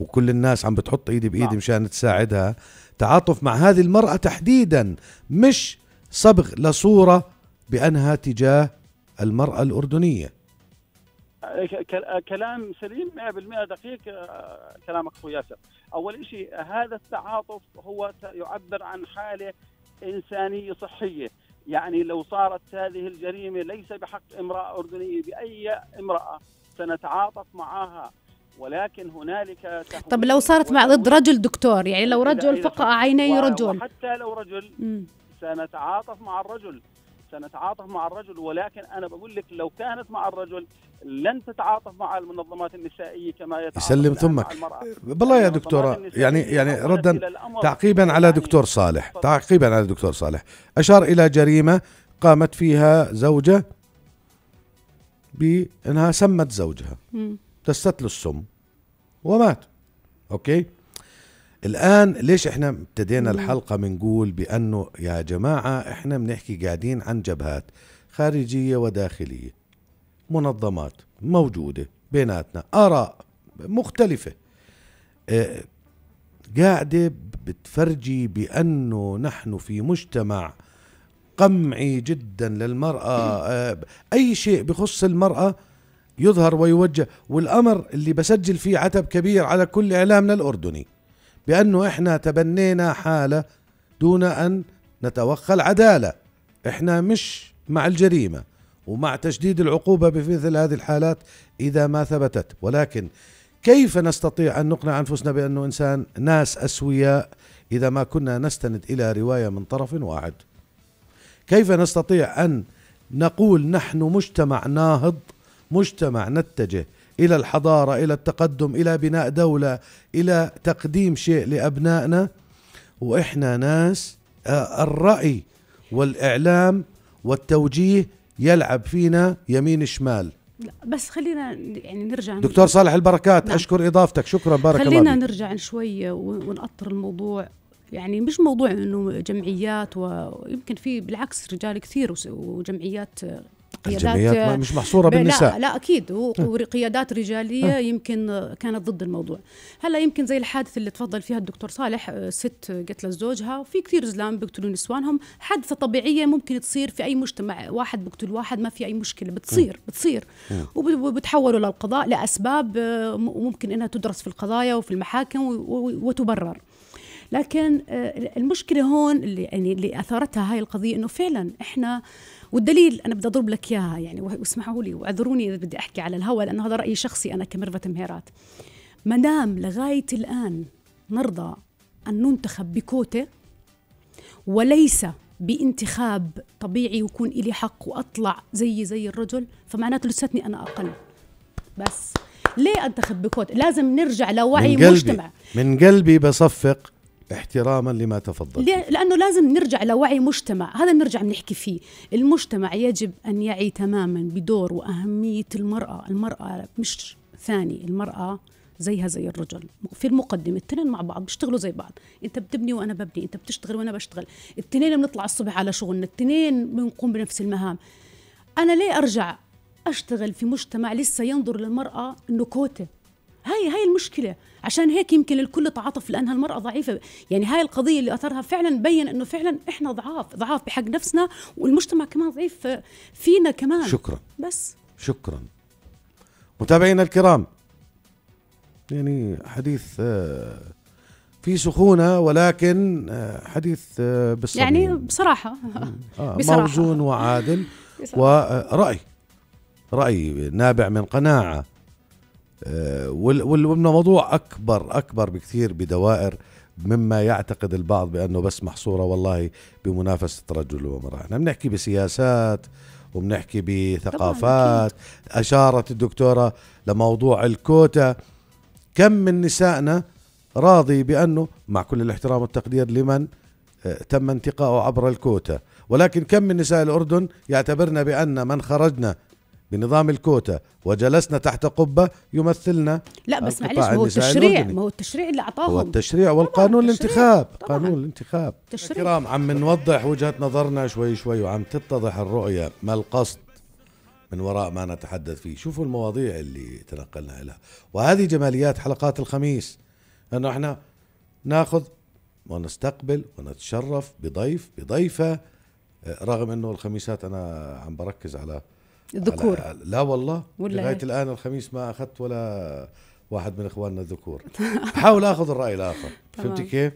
وكل الناس عم بتحط ايدي بايدي مشان تساعدها، تعاطف مع هذه المرأة تحديدا، مش صبغ لصورة بأنها تجاه المرأة الأردنية. كلام سليم مئة بالمئة دقيق كلامك أخو ياسر. أول شيء هذا التعاطف هو يعبر عن حالة إنسانية صحية، يعني لو صارت هذه الجريمة ليس بحق امرأة أردنية بأي امرأة سنتعاطف معها، ولكن هنالك. طب لو صارت مع ضد رجل دكتور، يعني لو رجل فقع عيني رجل، حتى لو رجل م. سنتعاطف مع الرجل سنتعاطف مع الرجل ولكن أنا بقول لك لو كانت مع الرجل لن تتعاطف مع المنظمات النسائية كما يتعاطف يسلم ثمك بالله يا دكتورة. يعني يعني ردا تعقيبا على دكتور صالح تعقيبا على دكتور صالح أشار إلى جريمة قامت فيها زوجة بأنها سمت زوجها، دست له السم ومات. أوكي، الآن ليش احنا ابتدينا الحلقة بنقول بأنه يا جماعة احنا بنحكي قاعدين عن جبهات خارجية وداخلية، منظمات موجودة بيناتنا، آراء مختلفة اه قاعدة بتفرجي بأنه نحن في مجتمع قمعي جدا للمرأة، اه أي شيء بخص المرأة يظهر ويوجه. والأمر اللي بسجل فيه عتب كبير على كل إعلامنا الأردني بأنه إحنا تبنينا حالة دون أن نتوخى العدالة، إحنا مش مع الجريمة ومع تشديد العقوبة بمثل هذه الحالات إذا ما ثبتت، ولكن كيف نستطيع أن نقنع أنفسنا بأنه إنسان ناس أسوياء إذا ما كنا نستند إلى رواية من طرف واحد؟ كيف نستطيع أن نقول نحن مجتمع ناهض، مجتمع نتجه إلى الحضارة، إلى التقدم، إلى بناء دولة، إلى تقديم شيء لأبنائنا، وإحنا ناس الرأي والإعلام والتوجيه يلعب فينا يمين شمال؟ لا بس خلينا يعني نرجع دكتور صالح البركات. نعم. أشكر إضافتك، شكرا، بارك الله. خلينا نرجع شوية ونأطر الموضوع، يعني مش موضوع إنه جمعيات، ويمكن في بالعكس رجال كثير وجمعيات، الجمعيات مش محصورة بالنساء، لا لا أكيد، وقيادات رجالية يمكن كانت ضد الموضوع. هلا يمكن زي الحادث اللي تفضل فيها الدكتور صالح، ست قتلت زوجها، وفي كثير زلام بيقتلون نسوانهم، حادثة طبيعية ممكن تصير في أي مجتمع، واحد بيقتل واحد ما في أي مشكلة، بتصير بتصير وبتحولوا للقضاء لأسباب وممكن إنها تدرس في القضايا وفي المحاكم وتبرر. لكن المشكلة هون اللي يعني اللي أثارتها هاي القضية إنه فعلا إحنا، والدليل أنا بدي أضرب لك إياها يعني، واسمحوا لي واعذروني إذا بدي أحكي على الهوى لأنه هذا رأيي شخصي أنا كميرفت مهيرات. ما دام لغاية الآن نرضى أن ننتخب بكوتة وليس بانتخاب طبيعي ويكون إلي حق وأطلع زي زي الرجل، فمعناته لساتني أنا أقل. بس ليه أنتخب بكوتة؟ لازم نرجع لوعي مجتمع. من قلبي بصفق احتراما لما تفضلت، لأنه لازم نرجع لوعي مجتمع، هذا نرجع بنحكي فيه. المجتمع يجب أن يعي تماما بدور وأهمية المرأة، المرأة مش ثاني، المرأة زيها زي الرجل في المقدمة، التنين مع بعض بيشتغلوا زي بعض، أنت بتبني وأنا ببني، أنت بتشتغل وأنا بشتغل، التنين بنطلع الصبح على شغلنا، التنين بنقوم بنفس المهام. أنا ليه أرجع أشتغل في مجتمع لسه ينظر للمرأة إنه كوتة؟ هاي هاي المشكلة، عشان هيك يمكن الكل تعاطف لأنها المرأة ضعيفة. يعني هاي القضية اللي أثرها فعلا بين أنه فعلا إحنا ضعاف ضعاف بحق نفسنا، والمجتمع كمان ضعيف فينا كمان. شكرا، بس شكرا متابعينا الكرام، يعني حديث في سخونة ولكن حديث بالصميم، يعني بصراحة بصراحة موزون وعادل ورأي رأي نابع من قناعة، والموضوع أكبر أكبر بكثير بدوائر مما يعتقد البعض بأنه بس محصورة والله بمنافسة رجل وامرأة. احنا بنحكي بسياسات وبنحكي بثقافات. أشارت الدكتورة لموضوع الكوتا، كم من نسائنا راضي بأنه مع كل الاحترام والتقدير لمن تم انتقاؤه عبر الكوتا، ولكن كم من نساء الأردن يعتبرنا بأن من خرجنا بنظام الكوتا وجلسنا تحت قبة يمثلنا؟ لا بس معلش، ما هو التشريع، ما هو التشريع اللي أعطاهم، هو التشريع والقانون الانتخاب، قانون الانتخاب. الكرام عم نوضح وجهة نظرنا شوي شوي وعم تتضح الرؤية ما القصد من وراء ما نتحدث فيه. شوفوا المواضيع اللي تنقلنا لها، وهذه جماليات حلقات الخميس، أنه احنا ناخذ ونستقبل ونتشرف بضيف بضيفة، رغم أنه الخميسات أنا عم بركز على الذكور. لا والله لغاية الآن الخميس ما أخذت ولا واحد من إخواننا الذكور. حاول أخذ الرأي الآخر. فهمتي كيف؟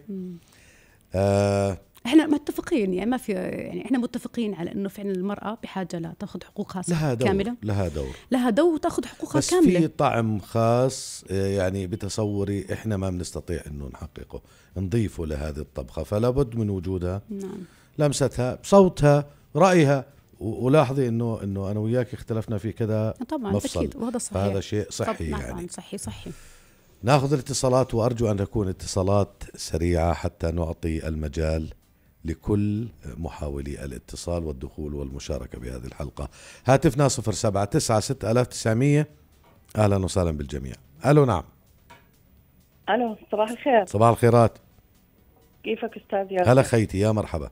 آه احنا متفقين، يعني ما في، يعني احنا متفقين على انه فعلا المرأة بحاجة لا تاخذ حقوقها لها دور كاملة، لها دور لها دور وتاخذ حقوقها بس كاملة، بس في طعم خاص يعني بتصوري احنا ما بنستطيع انه نحققه، نضيفه لهذه الطبخة، فلا بد من وجودها، نعم، لمستها، صوتها، رأيها. ولاحظي انه انه انا وياك اختلفنا في كذا طبعا مفصل. اكيد، وهذا صحيح، هذا شيء صحي طبعاً، يعني صحي صحي. ناخذ الاتصالات وارجو ان تكون اتصالات سريعة حتى نعطي المجال لكل محاولي الاتصال والدخول والمشاركة بهذه الحلقة. هاتفنا صفر سبعة تسعة ستة آلاف وتسعمية. أهلا وسهلا بالجميع. ألو، نعم. ألو، صباح الخير. صباح الخيرات، كيفك أستاذ ياسر؟ هلا خيتي، يا مرحبا.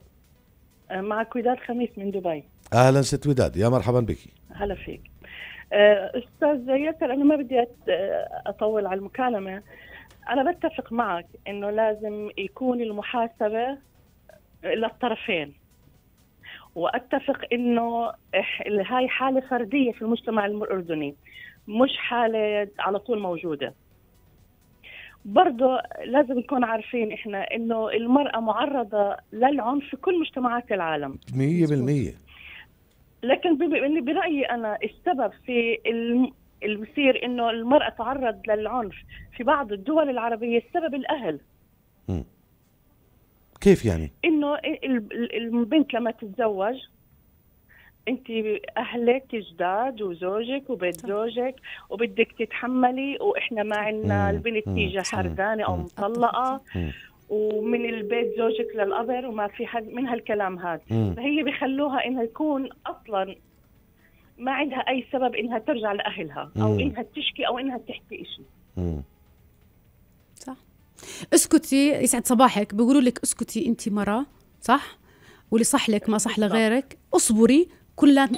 معك وداد خميس من دبي. أهلا ست وداد، يا مرحبا بك. هلا فيك أستاذ ياسر. أنا ما بدي أطول على المكالمة، أنا بتفق معك إنه لازم يكون المحاسبة للطرفين، واتفق انه هاي حاله فرديه في المجتمع الاردني، مش حاله على طول موجوده. برضه لازم نكون عارفين احنا انه المراه معرضه للعنف في كل مجتمعات العالم مية بالمية، لكن برايي انا السبب في اللي بصير انه المراه تعرض للعنف في بعض الدول العربيه السبب الاهل. م. كيف يعني؟ انه البنت لما تتزوج انت اهلك جداد وزوجك وبيت زوجك وبدك تتحملي، واحنا ما عندنا البنت تيجي حردانه او مطلقه ومن البيت زوجك للقبر وما في حد من هالكلام هذا، فهي بخلوها انها تكون اصلا ما عندها اي سبب انها ترجع لاهلها او انها تشكي او انها تحكي شيء. صح. اسكتي، يسعد صباحك، بيقولوا لك اسكتي انت مرأة، صح؟ واللي صح لك ما صح لغيرك، اصبري،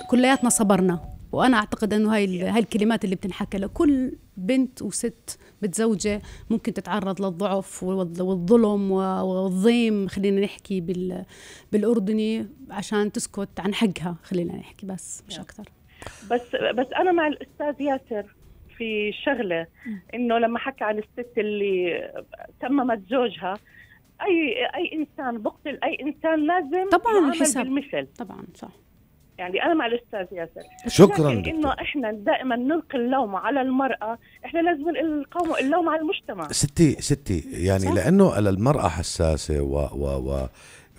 كلياتنا صبرنا. وانا اعتقد انه هاي هاي الكلمات اللي بتنحكى لكل بنت وست متزوجه ممكن تتعرض للضعف والظلم والضيم، خلينا نحكي بال بالاردني، عشان تسكت عن حقها، خلينا نحكي بس مش اكثر. بس بس انا مع الاستاذ ياسر في شغله، انه لما حكى عن الست اللي تممت زوجها، اي اي انسان بقتل اي انسان لازم طبعا حساب المثل. طبعا صح، يعني انا مع الاستاذ ياسر. شكرا. انه احنا دائما نلقي اللوم على المراه، احنا لازم نلقي اللوم على المجتمع. ستي ستي يعني صح؟ لانه المراه حساسه و و و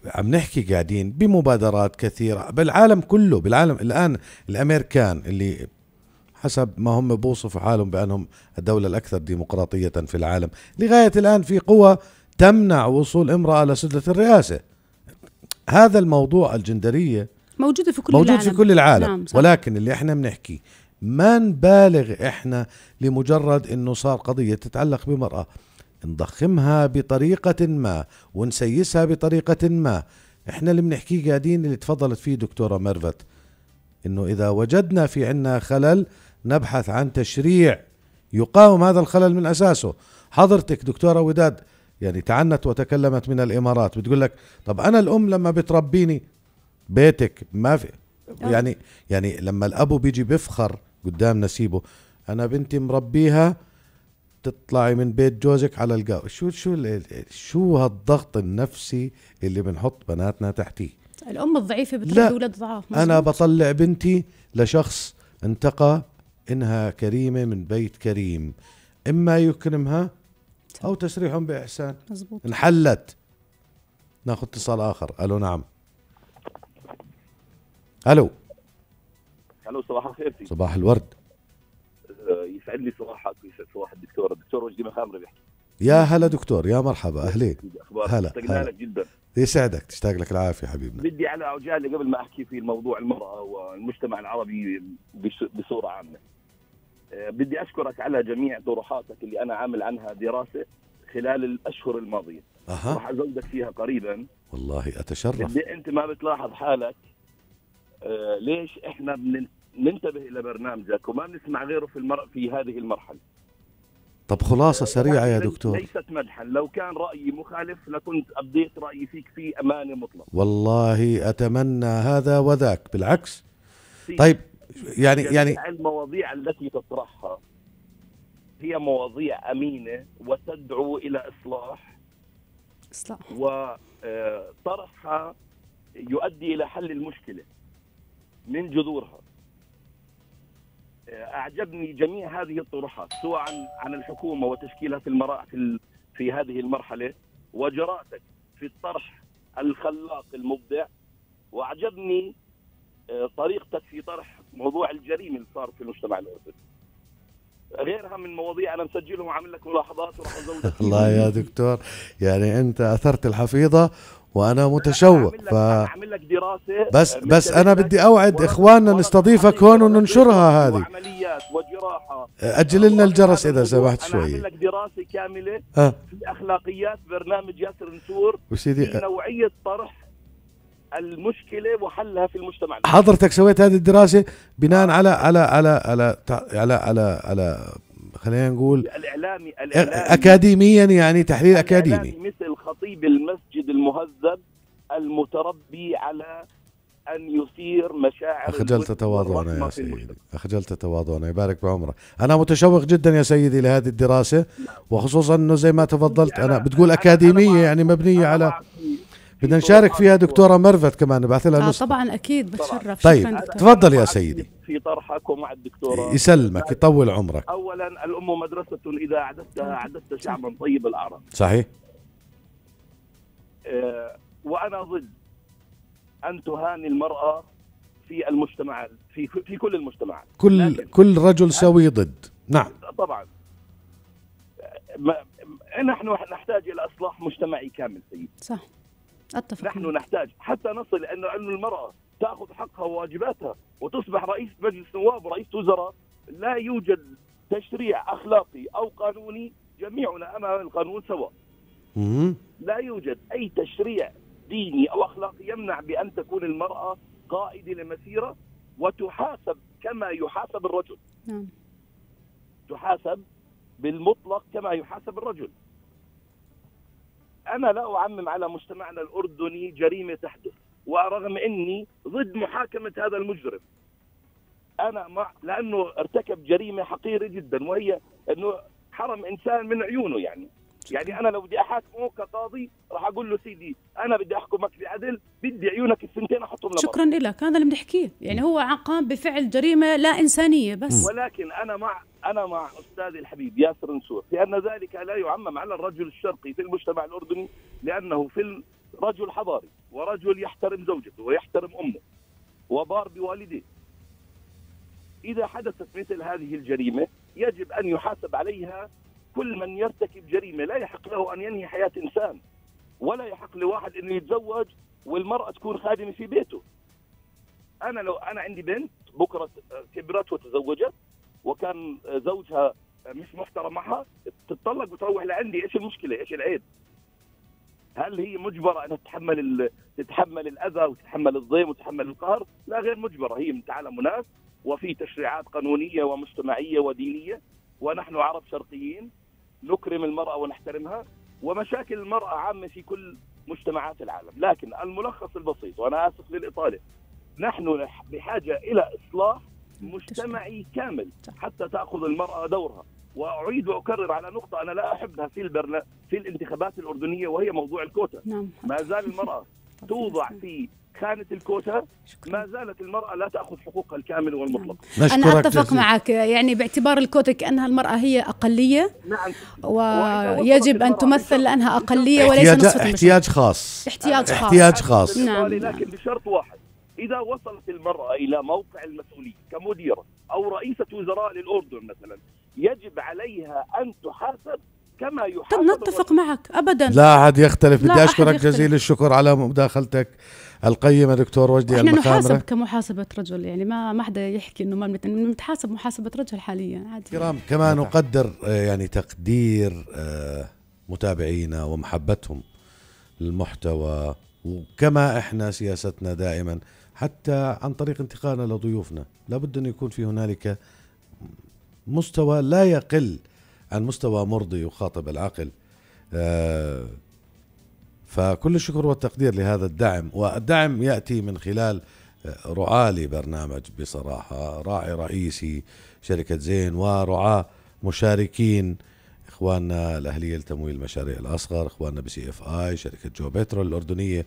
عم نحكي قاعدين بمبادرات كثيره بالعالم كله، بالعالم الان الامريكان اللي حسب ما هم بوصفوا حالهم بأنهم الدولة الأكثر ديمقراطية في العالم، لغاية الآن في قوى تمنع وصول امرأة لسدة الرئاسة. هذا الموضوع الجندرية موجود في كل موجود العالم، في كل العالم. نعم، ولكن اللي احنا بنحكي ما نبالغ احنا لمجرد انه صار قضية تتعلق بمرأة نضخمها بطريقة ما ونسيسها بطريقة ما. احنا اللي بنحكيه قاعدين اللي تفضلت فيه دكتورة ميرفت، انه اذا وجدنا في عنا خلل نبحث عن تشريع يقاوم هذا الخلل من أساسه. حضرتك دكتورة وداد يعني تعنت وتكلمت من الإمارات، بتقول لك طب أنا الأم لما بتربيني بيتك ما في، يعني يعني لما الأبو بيجي بيفخر قدام نسيبه، أنا بنتي مربيها تطلعي من بيت جوزك على القهوة. شو شو شو هالضغط النفسي اللي بنحط بناتنا تحتيه؟ الأم الضعيفة بتربي أولاد ضعاف. أنا بطلع بنتي لشخص انتقى إنها كريمة من بيت كريم، إما يكرمها أو تسريحهم بإحسان. مزبوط. انحلت. ناخذ اتصال آخر. ألو نعم. ألو. ألو صباح الخير. صباح الورد. يسعدني صباحك ويسعد صباح الدكتور، الدكتور وجدي مخامر بيحكي. يا هلا دكتور، يا مرحبا، أهلين. هلا. اشتقنا لك جدا. يسعدك، تشتاق لك العافية حبيبنا. بدي على عجالة قبل ما أحكي في الموضوع المرأة والمجتمع العربي بصورة عامة. بدي أشكرك على جميع طروحاتك اللي أنا عامل عنها دراسة خلال الأشهر الماضية. أها. راح أزودك فيها قريبا. والله أتشرف. أنت ما بتلاحظ حالك ليش إحنا بن ننتبه إلى برنامجك وما نسمع غيره في المر... في هذه المرحلة. طب خلاصة سريعة يا دكتور. ليست مدحا، لو كان رأيي مخالف لكنت أبديت رأيي فيك في أمانة مطلقة. والله أتمنى هذا وذاك، بالعكس. طيب يعني يعني المواضيع التي تطرحها هي مواضيع أمينة وتدعو إلى إصلاح. إصلاح. وطرحها يؤدي إلى حل المشكلة من جذورها. أعجبني جميع هذه الطروحات سواء عن, عن الحكومة وتشكيلها في المراحل في, في هذه المرحلة وجرأتك في الطرح الخلاق المبدع، وأعجبني طريقتك في طرح موضوع الجريمة اللي صار في المجتمع الأردني. غيرها من مواضيع أنا مسجلهم وعامل لك ملاحظات وراح أزودك. الله يا دكتور، يعني أنت أثرت الحفيظة وأنا متشوق. ف... أعمل لك دراسة بس بس أنا بدي أوعد إخواننا نستضيفك هون وننشرها هذه. عمليات وجراحة. أجل لنا الجرس إذا سمحت شوي. أعمل لك دراسة كاملة أه. في أخلاقيات برنامج ياسر نسور وسيدي نوعية طرح المشكلة وحلها في المجتمع. حضرتك سويت هذه الدراسة بناء على على على على على على, على خلينا نقول الإعلامي, الإعلامي أكاديميا، يعني تحليل أكاديمي مثل خطيب المسجد المهذب المتربي على أن يثير مشاعر. أخجلت تواضعنا يا سيدي، أخجلت تواضعنا، يبارك بعمرك. أنا متشوق جدا يا سيدي لهذه الدراسة، وخصوصا أنه زي ما تفضلت أنا بتقول أكاديمية، يعني مبنية على بدنا نشارك فيها دكتورة ميرفت كمان نبعث لها نص. آه طبعا أكيد بتشرف. طيب تفضل يا سيدي في طرحك ومع الدكتورة. يسلمك، يطول عمرك. أولا الأم مدرسة، إذا أعددتها أعددت شعبا طيب الأعراض. صحيح. آه وأنا ضد أن تهاني المرأة في المجتمع، في في كل المجتمعات. كل كل رجل سوي ضد. نعم طبعا. نحن نحتاج إلى إصلاح مجتمعي كامل سيدي. صح. أتفق. نحن نحتاج حتى نصل أن المرأة تأخذ حقها وواجباتها وتصبح رئيس مجلس نواب ورئيس وزراء. لا يوجد تشريع أخلاقي أو قانوني، جميعنا أمام القانون سواء. لا يوجد أي تشريع ديني أو أخلاقي يمنع بأن تكون المرأة قائدة لمسيرة وتحاسب كما يحاسب الرجل. نعم. تحاسب بالمطلق كما يحاسب الرجل. أنا لا أعمم على مجتمعنا الأردني جريمة تحدث، ورغم أني ضد محاكمة هذا المجرم، أنا مع، لأنه ارتكب جريمة حقيرة جدا، وهي أنه حرم إنسان من عيونه. يعني يعني أنا لو بدي أحاكمه كقاضي راح أقول له سيدي أنا بدي أحكمك بعدل، بدي عيونك الثنتين أحطهم لبعض. شكرا لك، هذا اللي بنحكيه، يعني هو قام بفعل جريمة لا إنسانية بس. ولكن أنا مع أنا مع أستاذي الحبيب ياسر نسور في أن ذلك لا يعمم على الرجل الشرقي في المجتمع الأردني، لأنه في رجل حضاري ورجل يحترم زوجته ويحترم أمه وبار بوالديه. إذا حدثت مثل هذه الجريمة يجب أن يحاسب عليها كل من يرتكب جريمة. لا يحق له أن ينهي حياة إنسان، ولا يحق لواحد أنه يتزوج والمرأة تكون خادمة في بيته. أنا لو أنا عندي بنت بكرة كبرت وتزوجت وكان زوجها مش محترم معها، تتطلق وتروح لعندي، إيش المشكلة؟ إيش العيب؟ هل هي مجبرة أنها تتحمل تتحمل الأذى وتتحمل الضيم وتتحمل القهر؟ لا، غير مجبرة، هي متعلم وناس وفي تشريعات قانونية ومجتمعية ودينية، ونحن عرب شرقيين نكرم المرأة ونحترمها، ومشاكل المرأة عامة في كل مجتمعات العالم. لكن الملخص البسيط، وأنا آسف للإطالة، نحن بحاجة إلى إصلاح مجتمعي كامل حتى تأخذ المرأة دورها. واعيد واكرر على نقطه انا لا احبها في البرلمان في الانتخابات الاردنيه، وهي موضوع الكوتا. نعم. ما زال المراه توضع في خانه الكوتا، ما زالت المراه لا تاخذ حقوقها الكامل والمطلق. نعم. انا اتفق جزيل. معك، يعني باعتبار الكوتا كانها المراه هي اقليه. نعم. ويجب ان تمثل لانها اقليه وليس نصف المجتمع. احتياج خاص احتياج خاص احتياج خاص. نعم. لكن بشرط واحد، إذا وصلت المرأة إلى موقع المسؤولية كمديرة أو رئيسة وزراء للأردن مثلا، يجب عليها أن تحاسب كما يحاسب. طب نتفق معك أبدا، لا أحد يختلف. بدي أشكرك جزيل الشكر على مداخلتك القيمة دكتور وجدي المخامرة. احنا نحاسب كمحاسبة رجل، يعني ما ما حدا يحكي إنه ما بنتحاسب محاسبة رجل حاليا عادي. كرام كمان نقدر يعني تقدير متابعينا ومحبتهم للمحتوى، وكما احنا سياستنا دائما حتى عن طريق انتقالنا لضيوفنا لابد أن يكون في هنالك مستوى لا يقل عن مستوى مرضي وخاطب العقل. آه فكل الشكر والتقدير لهذا الدعم، والدعم يأتي من خلال رعاة لبرنامج بصراحة، راعي رئيسي شركة زين، ورعاة مشاركين إخواننا الأهلية لتمويل المشاريع الأصغر، إخواننا بسي اف اي، شركة جو بيترول الأردنية.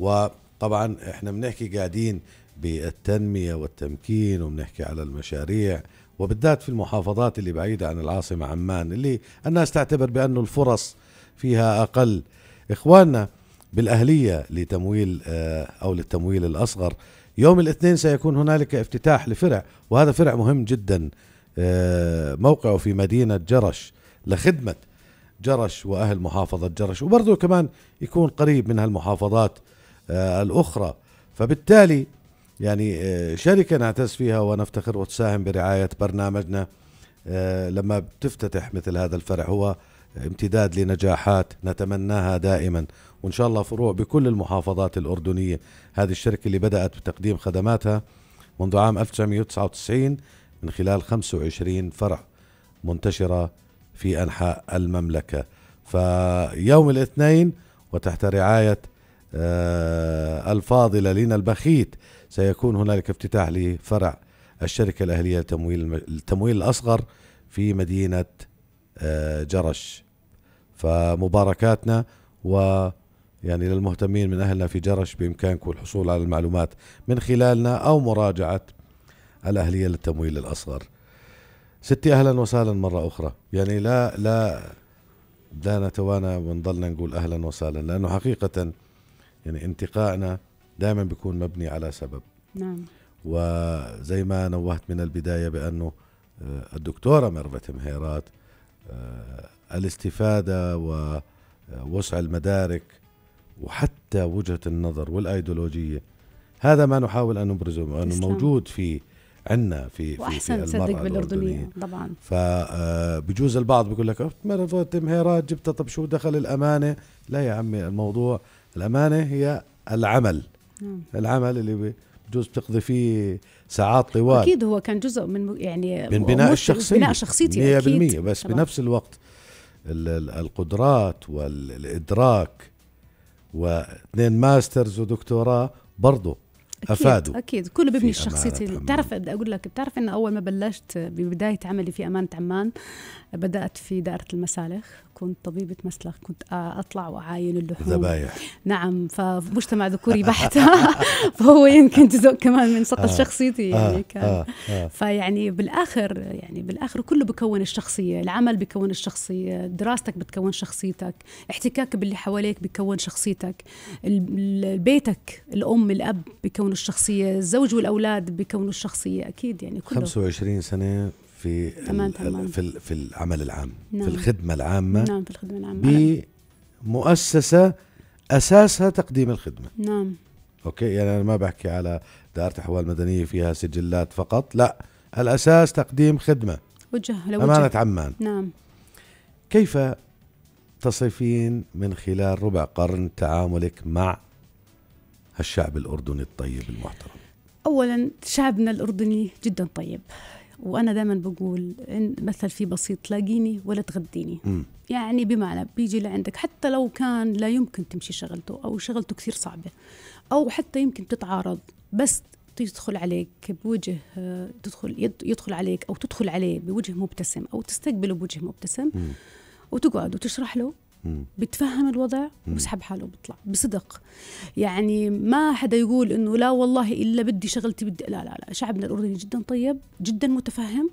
و طبعا احنا بنحكي قاعدين بالتنمية والتمكين وبنحكي على المشاريع، وبالذات في المحافظات اللي بعيدة عن العاصمة عمان اللي الناس تعتبر بأنه الفرص فيها أقل. إخواننا بالأهلية لتمويل أو للتمويل الأصغر يوم الاثنين سيكون هنالك افتتاح لفرع، وهذا فرع مهم جدا موقعه في مدينة جرش لخدمة جرش وأهل محافظة جرش، وبرضه كمان يكون قريب من هالمحافظات الأخرى. فبالتالي يعني شركة نعتز فيها ونفتخر وتساهم برعاية برنامجنا لما بتفتتح مثل هذا الفرع، هو امتداد لنجاحات نتمناها دائما، وإن شاء الله فروع بكل المحافظات الأردنية. هذه الشركة اللي بدأت بتقديم خدماتها منذ عام ألف وتسعمائة وتسعة وتسعين من خلال خمسة وعشرين فرع منتشرة في أنحاء المملكة. فيوم الاثنين وتحت رعاية آه الفاضلة لينا البخيت سيكون هنالك افتتاح لفرع الشركة الأهلية لتمويل التمويل الأصغر في مدينة آه جرش. فمباركاتنا ويعني للمهتمين من أهلنا في جرش، بإمكانكم الحصول على المعلومات من خلالنا أو مراجعة الأهلية للتمويل الأصغر. ستي أهلا وسهلا مرة أخرى، يعني لا لا لا نتوانى ونضلنا نقول أهلا وسهلا، لأنه حقيقة يعني انتقائنا دائما بيكون مبني على سبب. نعم. وزي ما نوهت من البداية بأنه الدكتورة ميرفت مهيرات الاستفادة ووسع المدارك وحتى وجهة النظر والأيديولوجية، هذا ما نحاول أن نبرزه، أنه موجود في عنا في في, في المرأة الأردنية طبعا. فبجوز البعض بيقول لك ميرفت مهيرات جبتها، طب شو دخل الأمانة؟ لا يا عمي، الموضوع الأمانة هي العمل. مم. العمل اللي بجوز بتقضي فيه ساعات طوال. أكيد هو كان جزء من يعني من بناء الشخصية، بناء شخصيتي مية بالمية، بس طبعا. بنفس الوقت القدرات والإدراك، واثنين ماسترز ودكتوراه برضو أفادوا. أكيد كله ببني الشخصيتي. بتعرف أقول لك، بتعرف إن أول ما بلشت ببداية عملي في أمانة عمان، بدأت في دائرة المسالخ، كنت طبيبة مسلخ، كنت أطلع وأعاين اللحوم ذبايح. نعم، فمجتمع ذكوري بحت فهو يمكن جزء كمان من سقط آه شخصيتي آه يعني كان آه آه فيعني بالآخر يعني بالآخر كله بكون الشخصية، العمل بكون الشخصية، دراستك بتكون شخصيتك، احتكاك باللي حواليك بكون شخصيتك، بيتك، الأم، الأب بكونوا الشخصية، الزوج والأولاد بكونوا الشخصية. أكيد يعني كله. خمسة وعشرين سنة في في في العمل العام. نعم. في الخدمة العامة. نعم، في الخدمة العامة بمؤسسة أساسها تقديم الخدمة. نعم. أوكي، يعني أنا ما بحكي على دائرة أحوال مدنية فيها سجلات فقط، لا، الأساس تقديم خدمة. وجه لوجه أمانة عمان. نعم. كيف تصفين من خلال ربع قرن تعاملك مع هالشعب الأردني الطيب المحترم؟ أولا شعبنا الأردني جدا طيب، وأنا دائما بقول إن مثل في بسيط، تلاقيني ولا تغديني. م. يعني بمعنى بيجي لعندك حتى لو كان لا يمكن تمشي شغلته، أو شغلته كثير صعبة، أو حتى يمكن تتعارض، بس تدخل عليك بوجه تدخل يدخل عليك أو تدخل عليه بوجه مبتسم أو تستقبله بوجه مبتسم م. وتقعد وتشرح له م. بتفهم الوضع وبسحب حاله وبطلع بصدق. يعني ما حدا يقول إنه لا والله إلا بدي شغلتي بدي، لا لا لا، شعبنا الأردني جدا طيب جدا متفهم،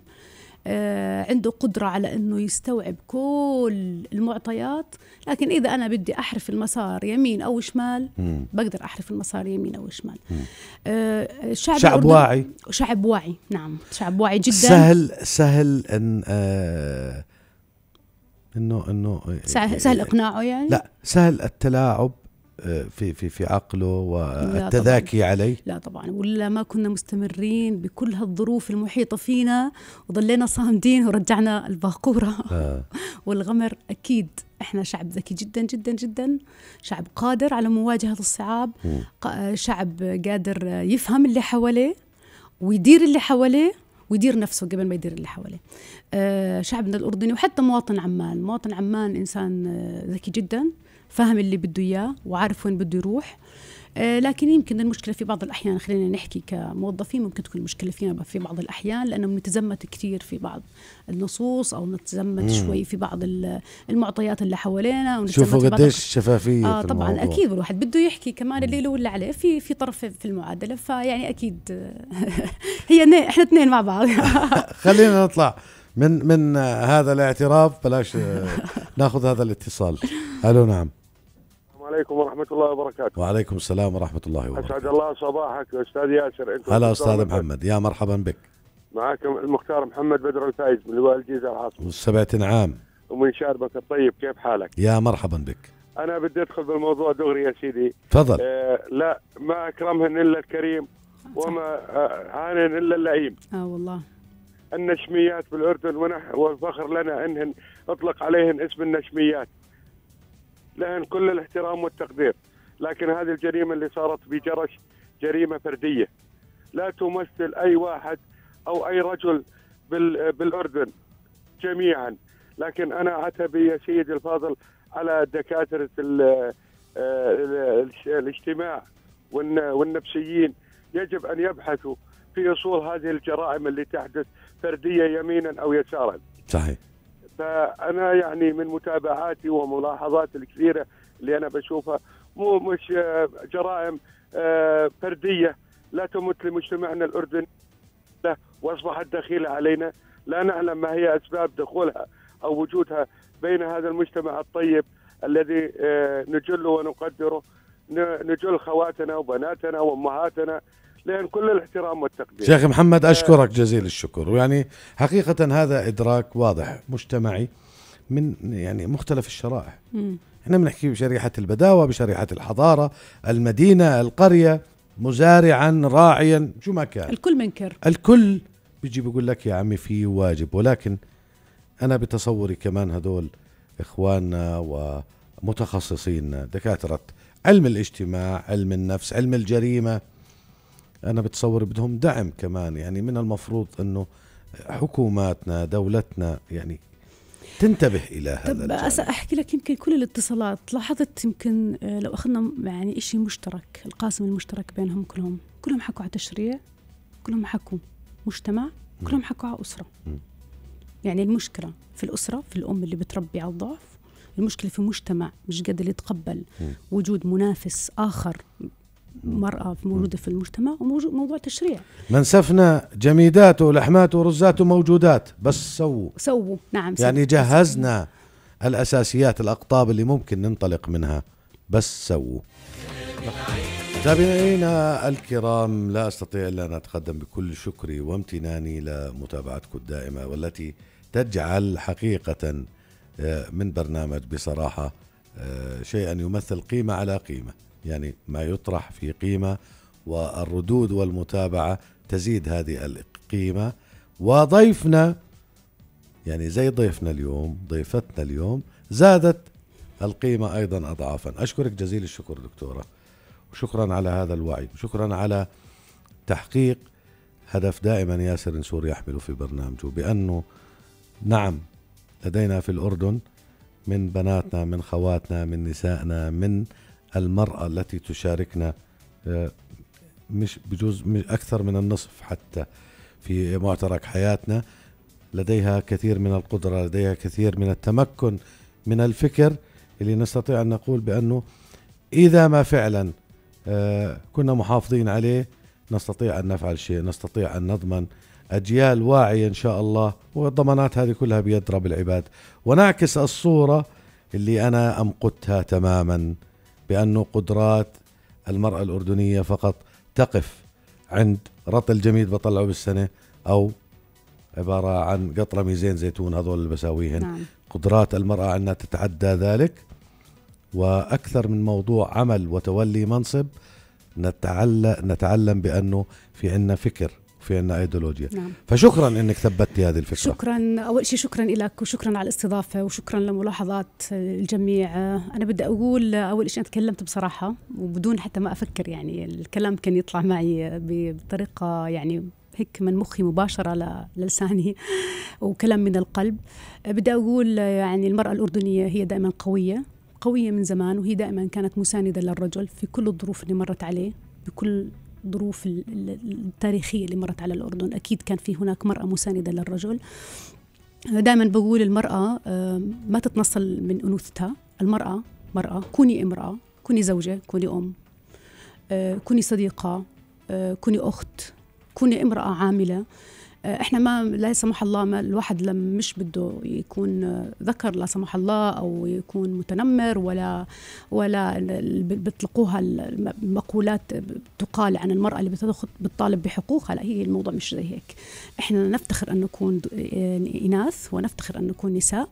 آه عنده قدرة على أنه يستوعب كل المعطيات، لكن إذا أنا بدي أحرف المسار يمين أو شمال مم. بقدر أحرف المسار يمين أو شمال. آه شعب, شعب واعي، شعب واعي، نعم شعب واعي جدا. سهل سهل أن آه إنه إنه سهل, سهل إقناعه يعني، لا سهل التلاعب في في في عقله والتذاكي عليه. لا طبعا، ولا ما كنا مستمرين بكل هالظروف المحيطه فينا وظلينا صامدين ورجعنا الباقوره آه. والغمر. اكيد احنا شعب ذكي جدا جدا جدا، شعب قادر على مواجهه الصعاب، م. شعب قادر يفهم اللي حواليه ويدير اللي حواليه ويدير نفسه قبل ما يدير اللي حواليه. آه شعبنا الاردني وحتى مواطن عمان، مواطن عمان انسان ذكي جدا، فاهم اللي بده اياه وعارف وين بده يروح. آه لكن يمكن المشكله في بعض الاحيان، خلينا نحكي كموظفين، ممكن تكون المشكله فينا في بعض الاحيان لانه بنتزمت كثير في بعض النصوص او بنتزمت شوي في بعض المعطيات اللي حوالينا. شوفوا قديش الشفافيه. اه طبعا الموضوع. اكيد الواحد بده يحكي كمان اللي له ولا عليه في في طرف في المعادله، فيعني اكيد هي احنا اثنين مع بعض. خلينا نطلع من من هذا الاعتراف، بلاش ناخذ هذا الاتصال. الو نعم. عليكم ورحمة الله وبركاته. وعليكم السلام ورحمة الله وبركاته. أسعد الله صباحك أستاذ ياسر. هلا أستاذ محمد، يا مرحبا بك. معاكم المختار محمد بدر الفايز من لواء الجيزة العاصمة. والسبعين عام. ومن شاربك الطيب، كيف حالك؟ يا مرحبا بك. أنا بدي أدخل بالموضوع دغري يا سيدي. تفضل. آه لا، ما أكرمهن إلا الكريم وما عانهن إلا اللئيم. آه والله. النشميات بالأردن ونح والفخر لنا أنهن أطلق عليهن اسم النشميات. لهن كل الاحترام والتقدير، لكن هذه الجريمة اللي صارت بجرش جريمة فردية لا تمثل أي واحد أو أي رجل بالأردن جميعا. لكن أنا عتبي يا سيدي الفاضل على دكاترة الاجتماع والنفسيين، يجب أن يبحثوا في أصول هذه الجرائم اللي تحدث فردية يمينا أو يسارا. صحيح. فأنا يعني من متابعاتي وملاحظاتي الكثيرة اللي أنا بشوفها مو مش جرائم فردية لا تمت لمجتمعنا الأردني وأصبحت دخيلة علينا، لا نعلم ما هي أسباب دخولها أو وجودها بين هذا المجتمع الطيب الذي نجله ونقدره، نجل خواتنا وبناتنا وأمهاتنا لأن كل الاحترام والتقدير. شيخ محمد أشكرك جزيل الشكر، ويعني حقيقة هذا إدراك واضح مجتمعي من يعني مختلف الشرائح. مم. إحنا بنحكي بشريحة البداوة، بشريحة الحضارة، المدينة، القرية، مزارعا، راعيا، شو ما كان، الكل منكر، الكل بيجي بيقول لك يا عمي في واجب. ولكن أنا بتصوري كمان هدول إخواننا ومتخصصين دكاترة علم الاجتماع، علم النفس، علم الجريمة، أنا بتصور بدهم دعم كمان. يعني من المفروض أنه حكوماتنا دولتنا يعني تنتبه إلى هذا الجانب. طب أسا أحكي لك، يمكن كل الاتصالات لاحظت، يمكن لو أخذنا يعني إشي مشترك، القاسم المشترك بينهم كلهم، كلهم حكوا على تشريع، كلهم حكوا مجتمع، كلهم حكوا على أسرة. م. يعني المشكلة في الأسرة، في الأم اللي بتربي على الضعف، المشكلة في مجتمع مش قادر يتقبل م. وجود منافس آخر مرأة موجودة في المجتمع، وموضوع تشريع منسفنا جميدات ولحمات ورزات موجودات، بس سووا سووا نعم سووا. يعني جهزنا الأساسيات، الأقطاب اللي ممكن ننطلق منها، بس سووا. تابعينا الكرام، لا أستطيع إلا أن أتقدم بكل شكري وامتناني لمتابعتكم الدائمة والتي تجعل حقيقة من برنامج بصراحة شيئا يمثل قيمة على قيمة، يعني ما يطرح في قيمة، والردود والمتابعة تزيد هذه القيمة. وضيفنا يعني زي ضيفنا اليوم، ضيفتنا اليوم زادت القيمة أيضا أضعافا. أشكرك جزيل الشكر دكتورة، وشكرا على هذا الوعي، وشكرا على تحقيق هدف دائما ياسر نسور يحمله في برنامجه، بأنه نعم لدينا في الأردن من بناتنا، من خواتنا، من نسائنا، من المرأة التي تشاركنا مش بجوز اكثر من النصف حتى في معترك حياتنا، لديها كثير من القدرة، لديها كثير من التمكن من الفكر اللي نستطيع أن نقول بأنه إذا ما فعلا كنا محافظين عليه نستطيع أن نفعل شيء، نستطيع أن نضمن أجيال واعية إن شاء الله، والضمانات هذه كلها بيد رب العباد، ونعكس الصورة اللي أنا أمقتها تماما بأنه قدرات المرأة الأردنية فقط تقف عند رطل الجميد بطلعه بالسنة أو عبارة عن قطرة ميزين زيتون هذول اللي بساويهن. نعم. قدرات المرأة أنها تتعدى ذلك، وأكثر من موضوع عمل وتولي منصب نتعلم, نتعلم بأنه في عنا فكر وفي عنا أيديولوجيا. نعم. فشكرا أنك ثبتت هذه الفكرة. شكرا، أول شيء شكرا لك وشكرا على الاستضافة وشكرا لملاحظات الجميع. أنا بدي أقول أول شيء أنا تكلمت بصراحة وبدون حتى ما أفكر، يعني الكلام كان يطلع معي بطريقة يعني هيك من مخي مباشرة للساني وكلام من القلب. بدي أقول يعني المرأة الأردنية هي دائما قوية قوية من زمان، وهي دائما كانت مساندة للرجل في كل الظروف اللي مرت عليه، بكل الظروف التاريخية اللي مرت على الأردن أكيد كان في هناك مرأة مساندة للرجل. دائما بقول المرأة ما تتنصل من أنوثتها، المرأة مرأة، كوني امرأة، كوني زوجة، كوني أم، كوني صديقة، كوني أخت، كوني امرأة عاملة. احنا ما لا سمح الله ما الواحد لم مش بده يكون ذكر لا سمح الله او يكون متنمر ولا ولا بيطلقوها المقولات تقال عن المرأة اللي بتطالب بحقوقها، لا، هي الموضوع مش زي هيك. احنا نفتخر ان نكون اناث ونفتخر ان نكون نساء،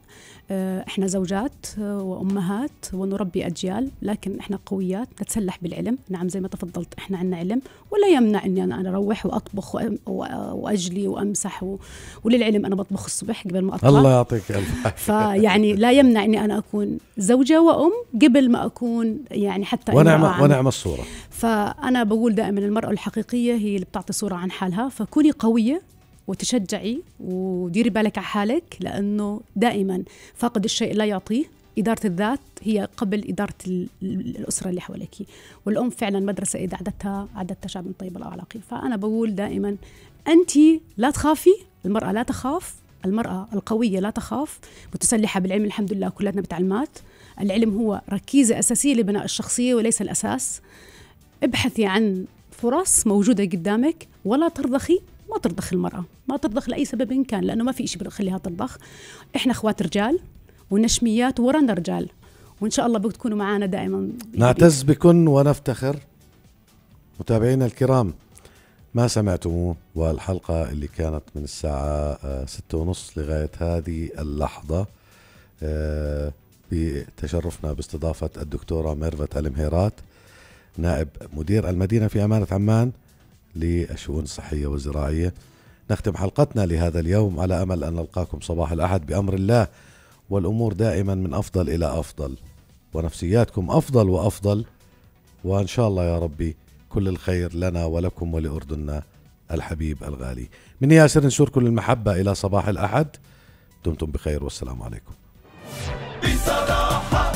احنا زوجات وامهات ونربي اجيال، لكن احنا قويات نتسلح بالعلم. نعم زي ما تفضلت احنا عندنا علم، ولا يمنع اني انا اروح واطبخ واجلي وامسح و... وللعلم انا بطبخ الصبح قبل ما اطلع. الله يعطيك العافيه. فيعني لا يمنع اني انا اكون زوجه وام قبل ما اكون يعني حتى ونعم ونعم الصوره. فانا بقول دائما المراه الحقيقيه هي اللي بتعطي صوره عن حالها، فكوني قويه وتشجعي وديري بالك على حالك، لانه دائما فاقد الشيء لا يعطيه. إدارة الذات هي قبل إدارة الأسرة اللي حواليك، والأم فعلا مدرسة إذا عدتها عدتها شعب طيب الأعلاقين. فأنا بقول دائما أنت لا تخافي، المرأة لا تخاف، المرأة القوية لا تخاف، متسلحة بالعلم، الحمد لله كلنا متعلمات. العلم هو ركيزة أساسية لبناء الشخصية وليس الأساس. ابحثي عن فرص موجودة قدامك ولا ترضخي، ما ترضخ المرأة، ما ترضخ لأي سبب إن كان، لأنه ما في شيء بيخليها ترضخ. إحنا أخوات رجال ونشميات ورانا رجال، وإن شاء الله بتكونوا معنا دائما. نعتز بكن ونفتخر. متابعينا الكرام، ما سمعتموه والحلقة اللي كانت من الساعة ستة ونص لغاية هذه اللحظة بتشرفنا باستضافة الدكتورة ميرفت مهيرات، نائب مدير المدينة في أمانة عمان للشؤون الصحية والزراعية. نختم حلقتنا لهذا اليوم على أمل أن نلقاكم صباح الأحد بأمر الله، والأمور دائما من أفضل إلى أفضل، ونفسياتكم أفضل وأفضل، وإن شاء الله يا ربي كل الخير لنا ولكم ولأردننا الحبيب الغالي. مني ياسر نسور، كل المحبة إلى صباح الأحد، دمتم بخير والسلام عليكم. بصراحة.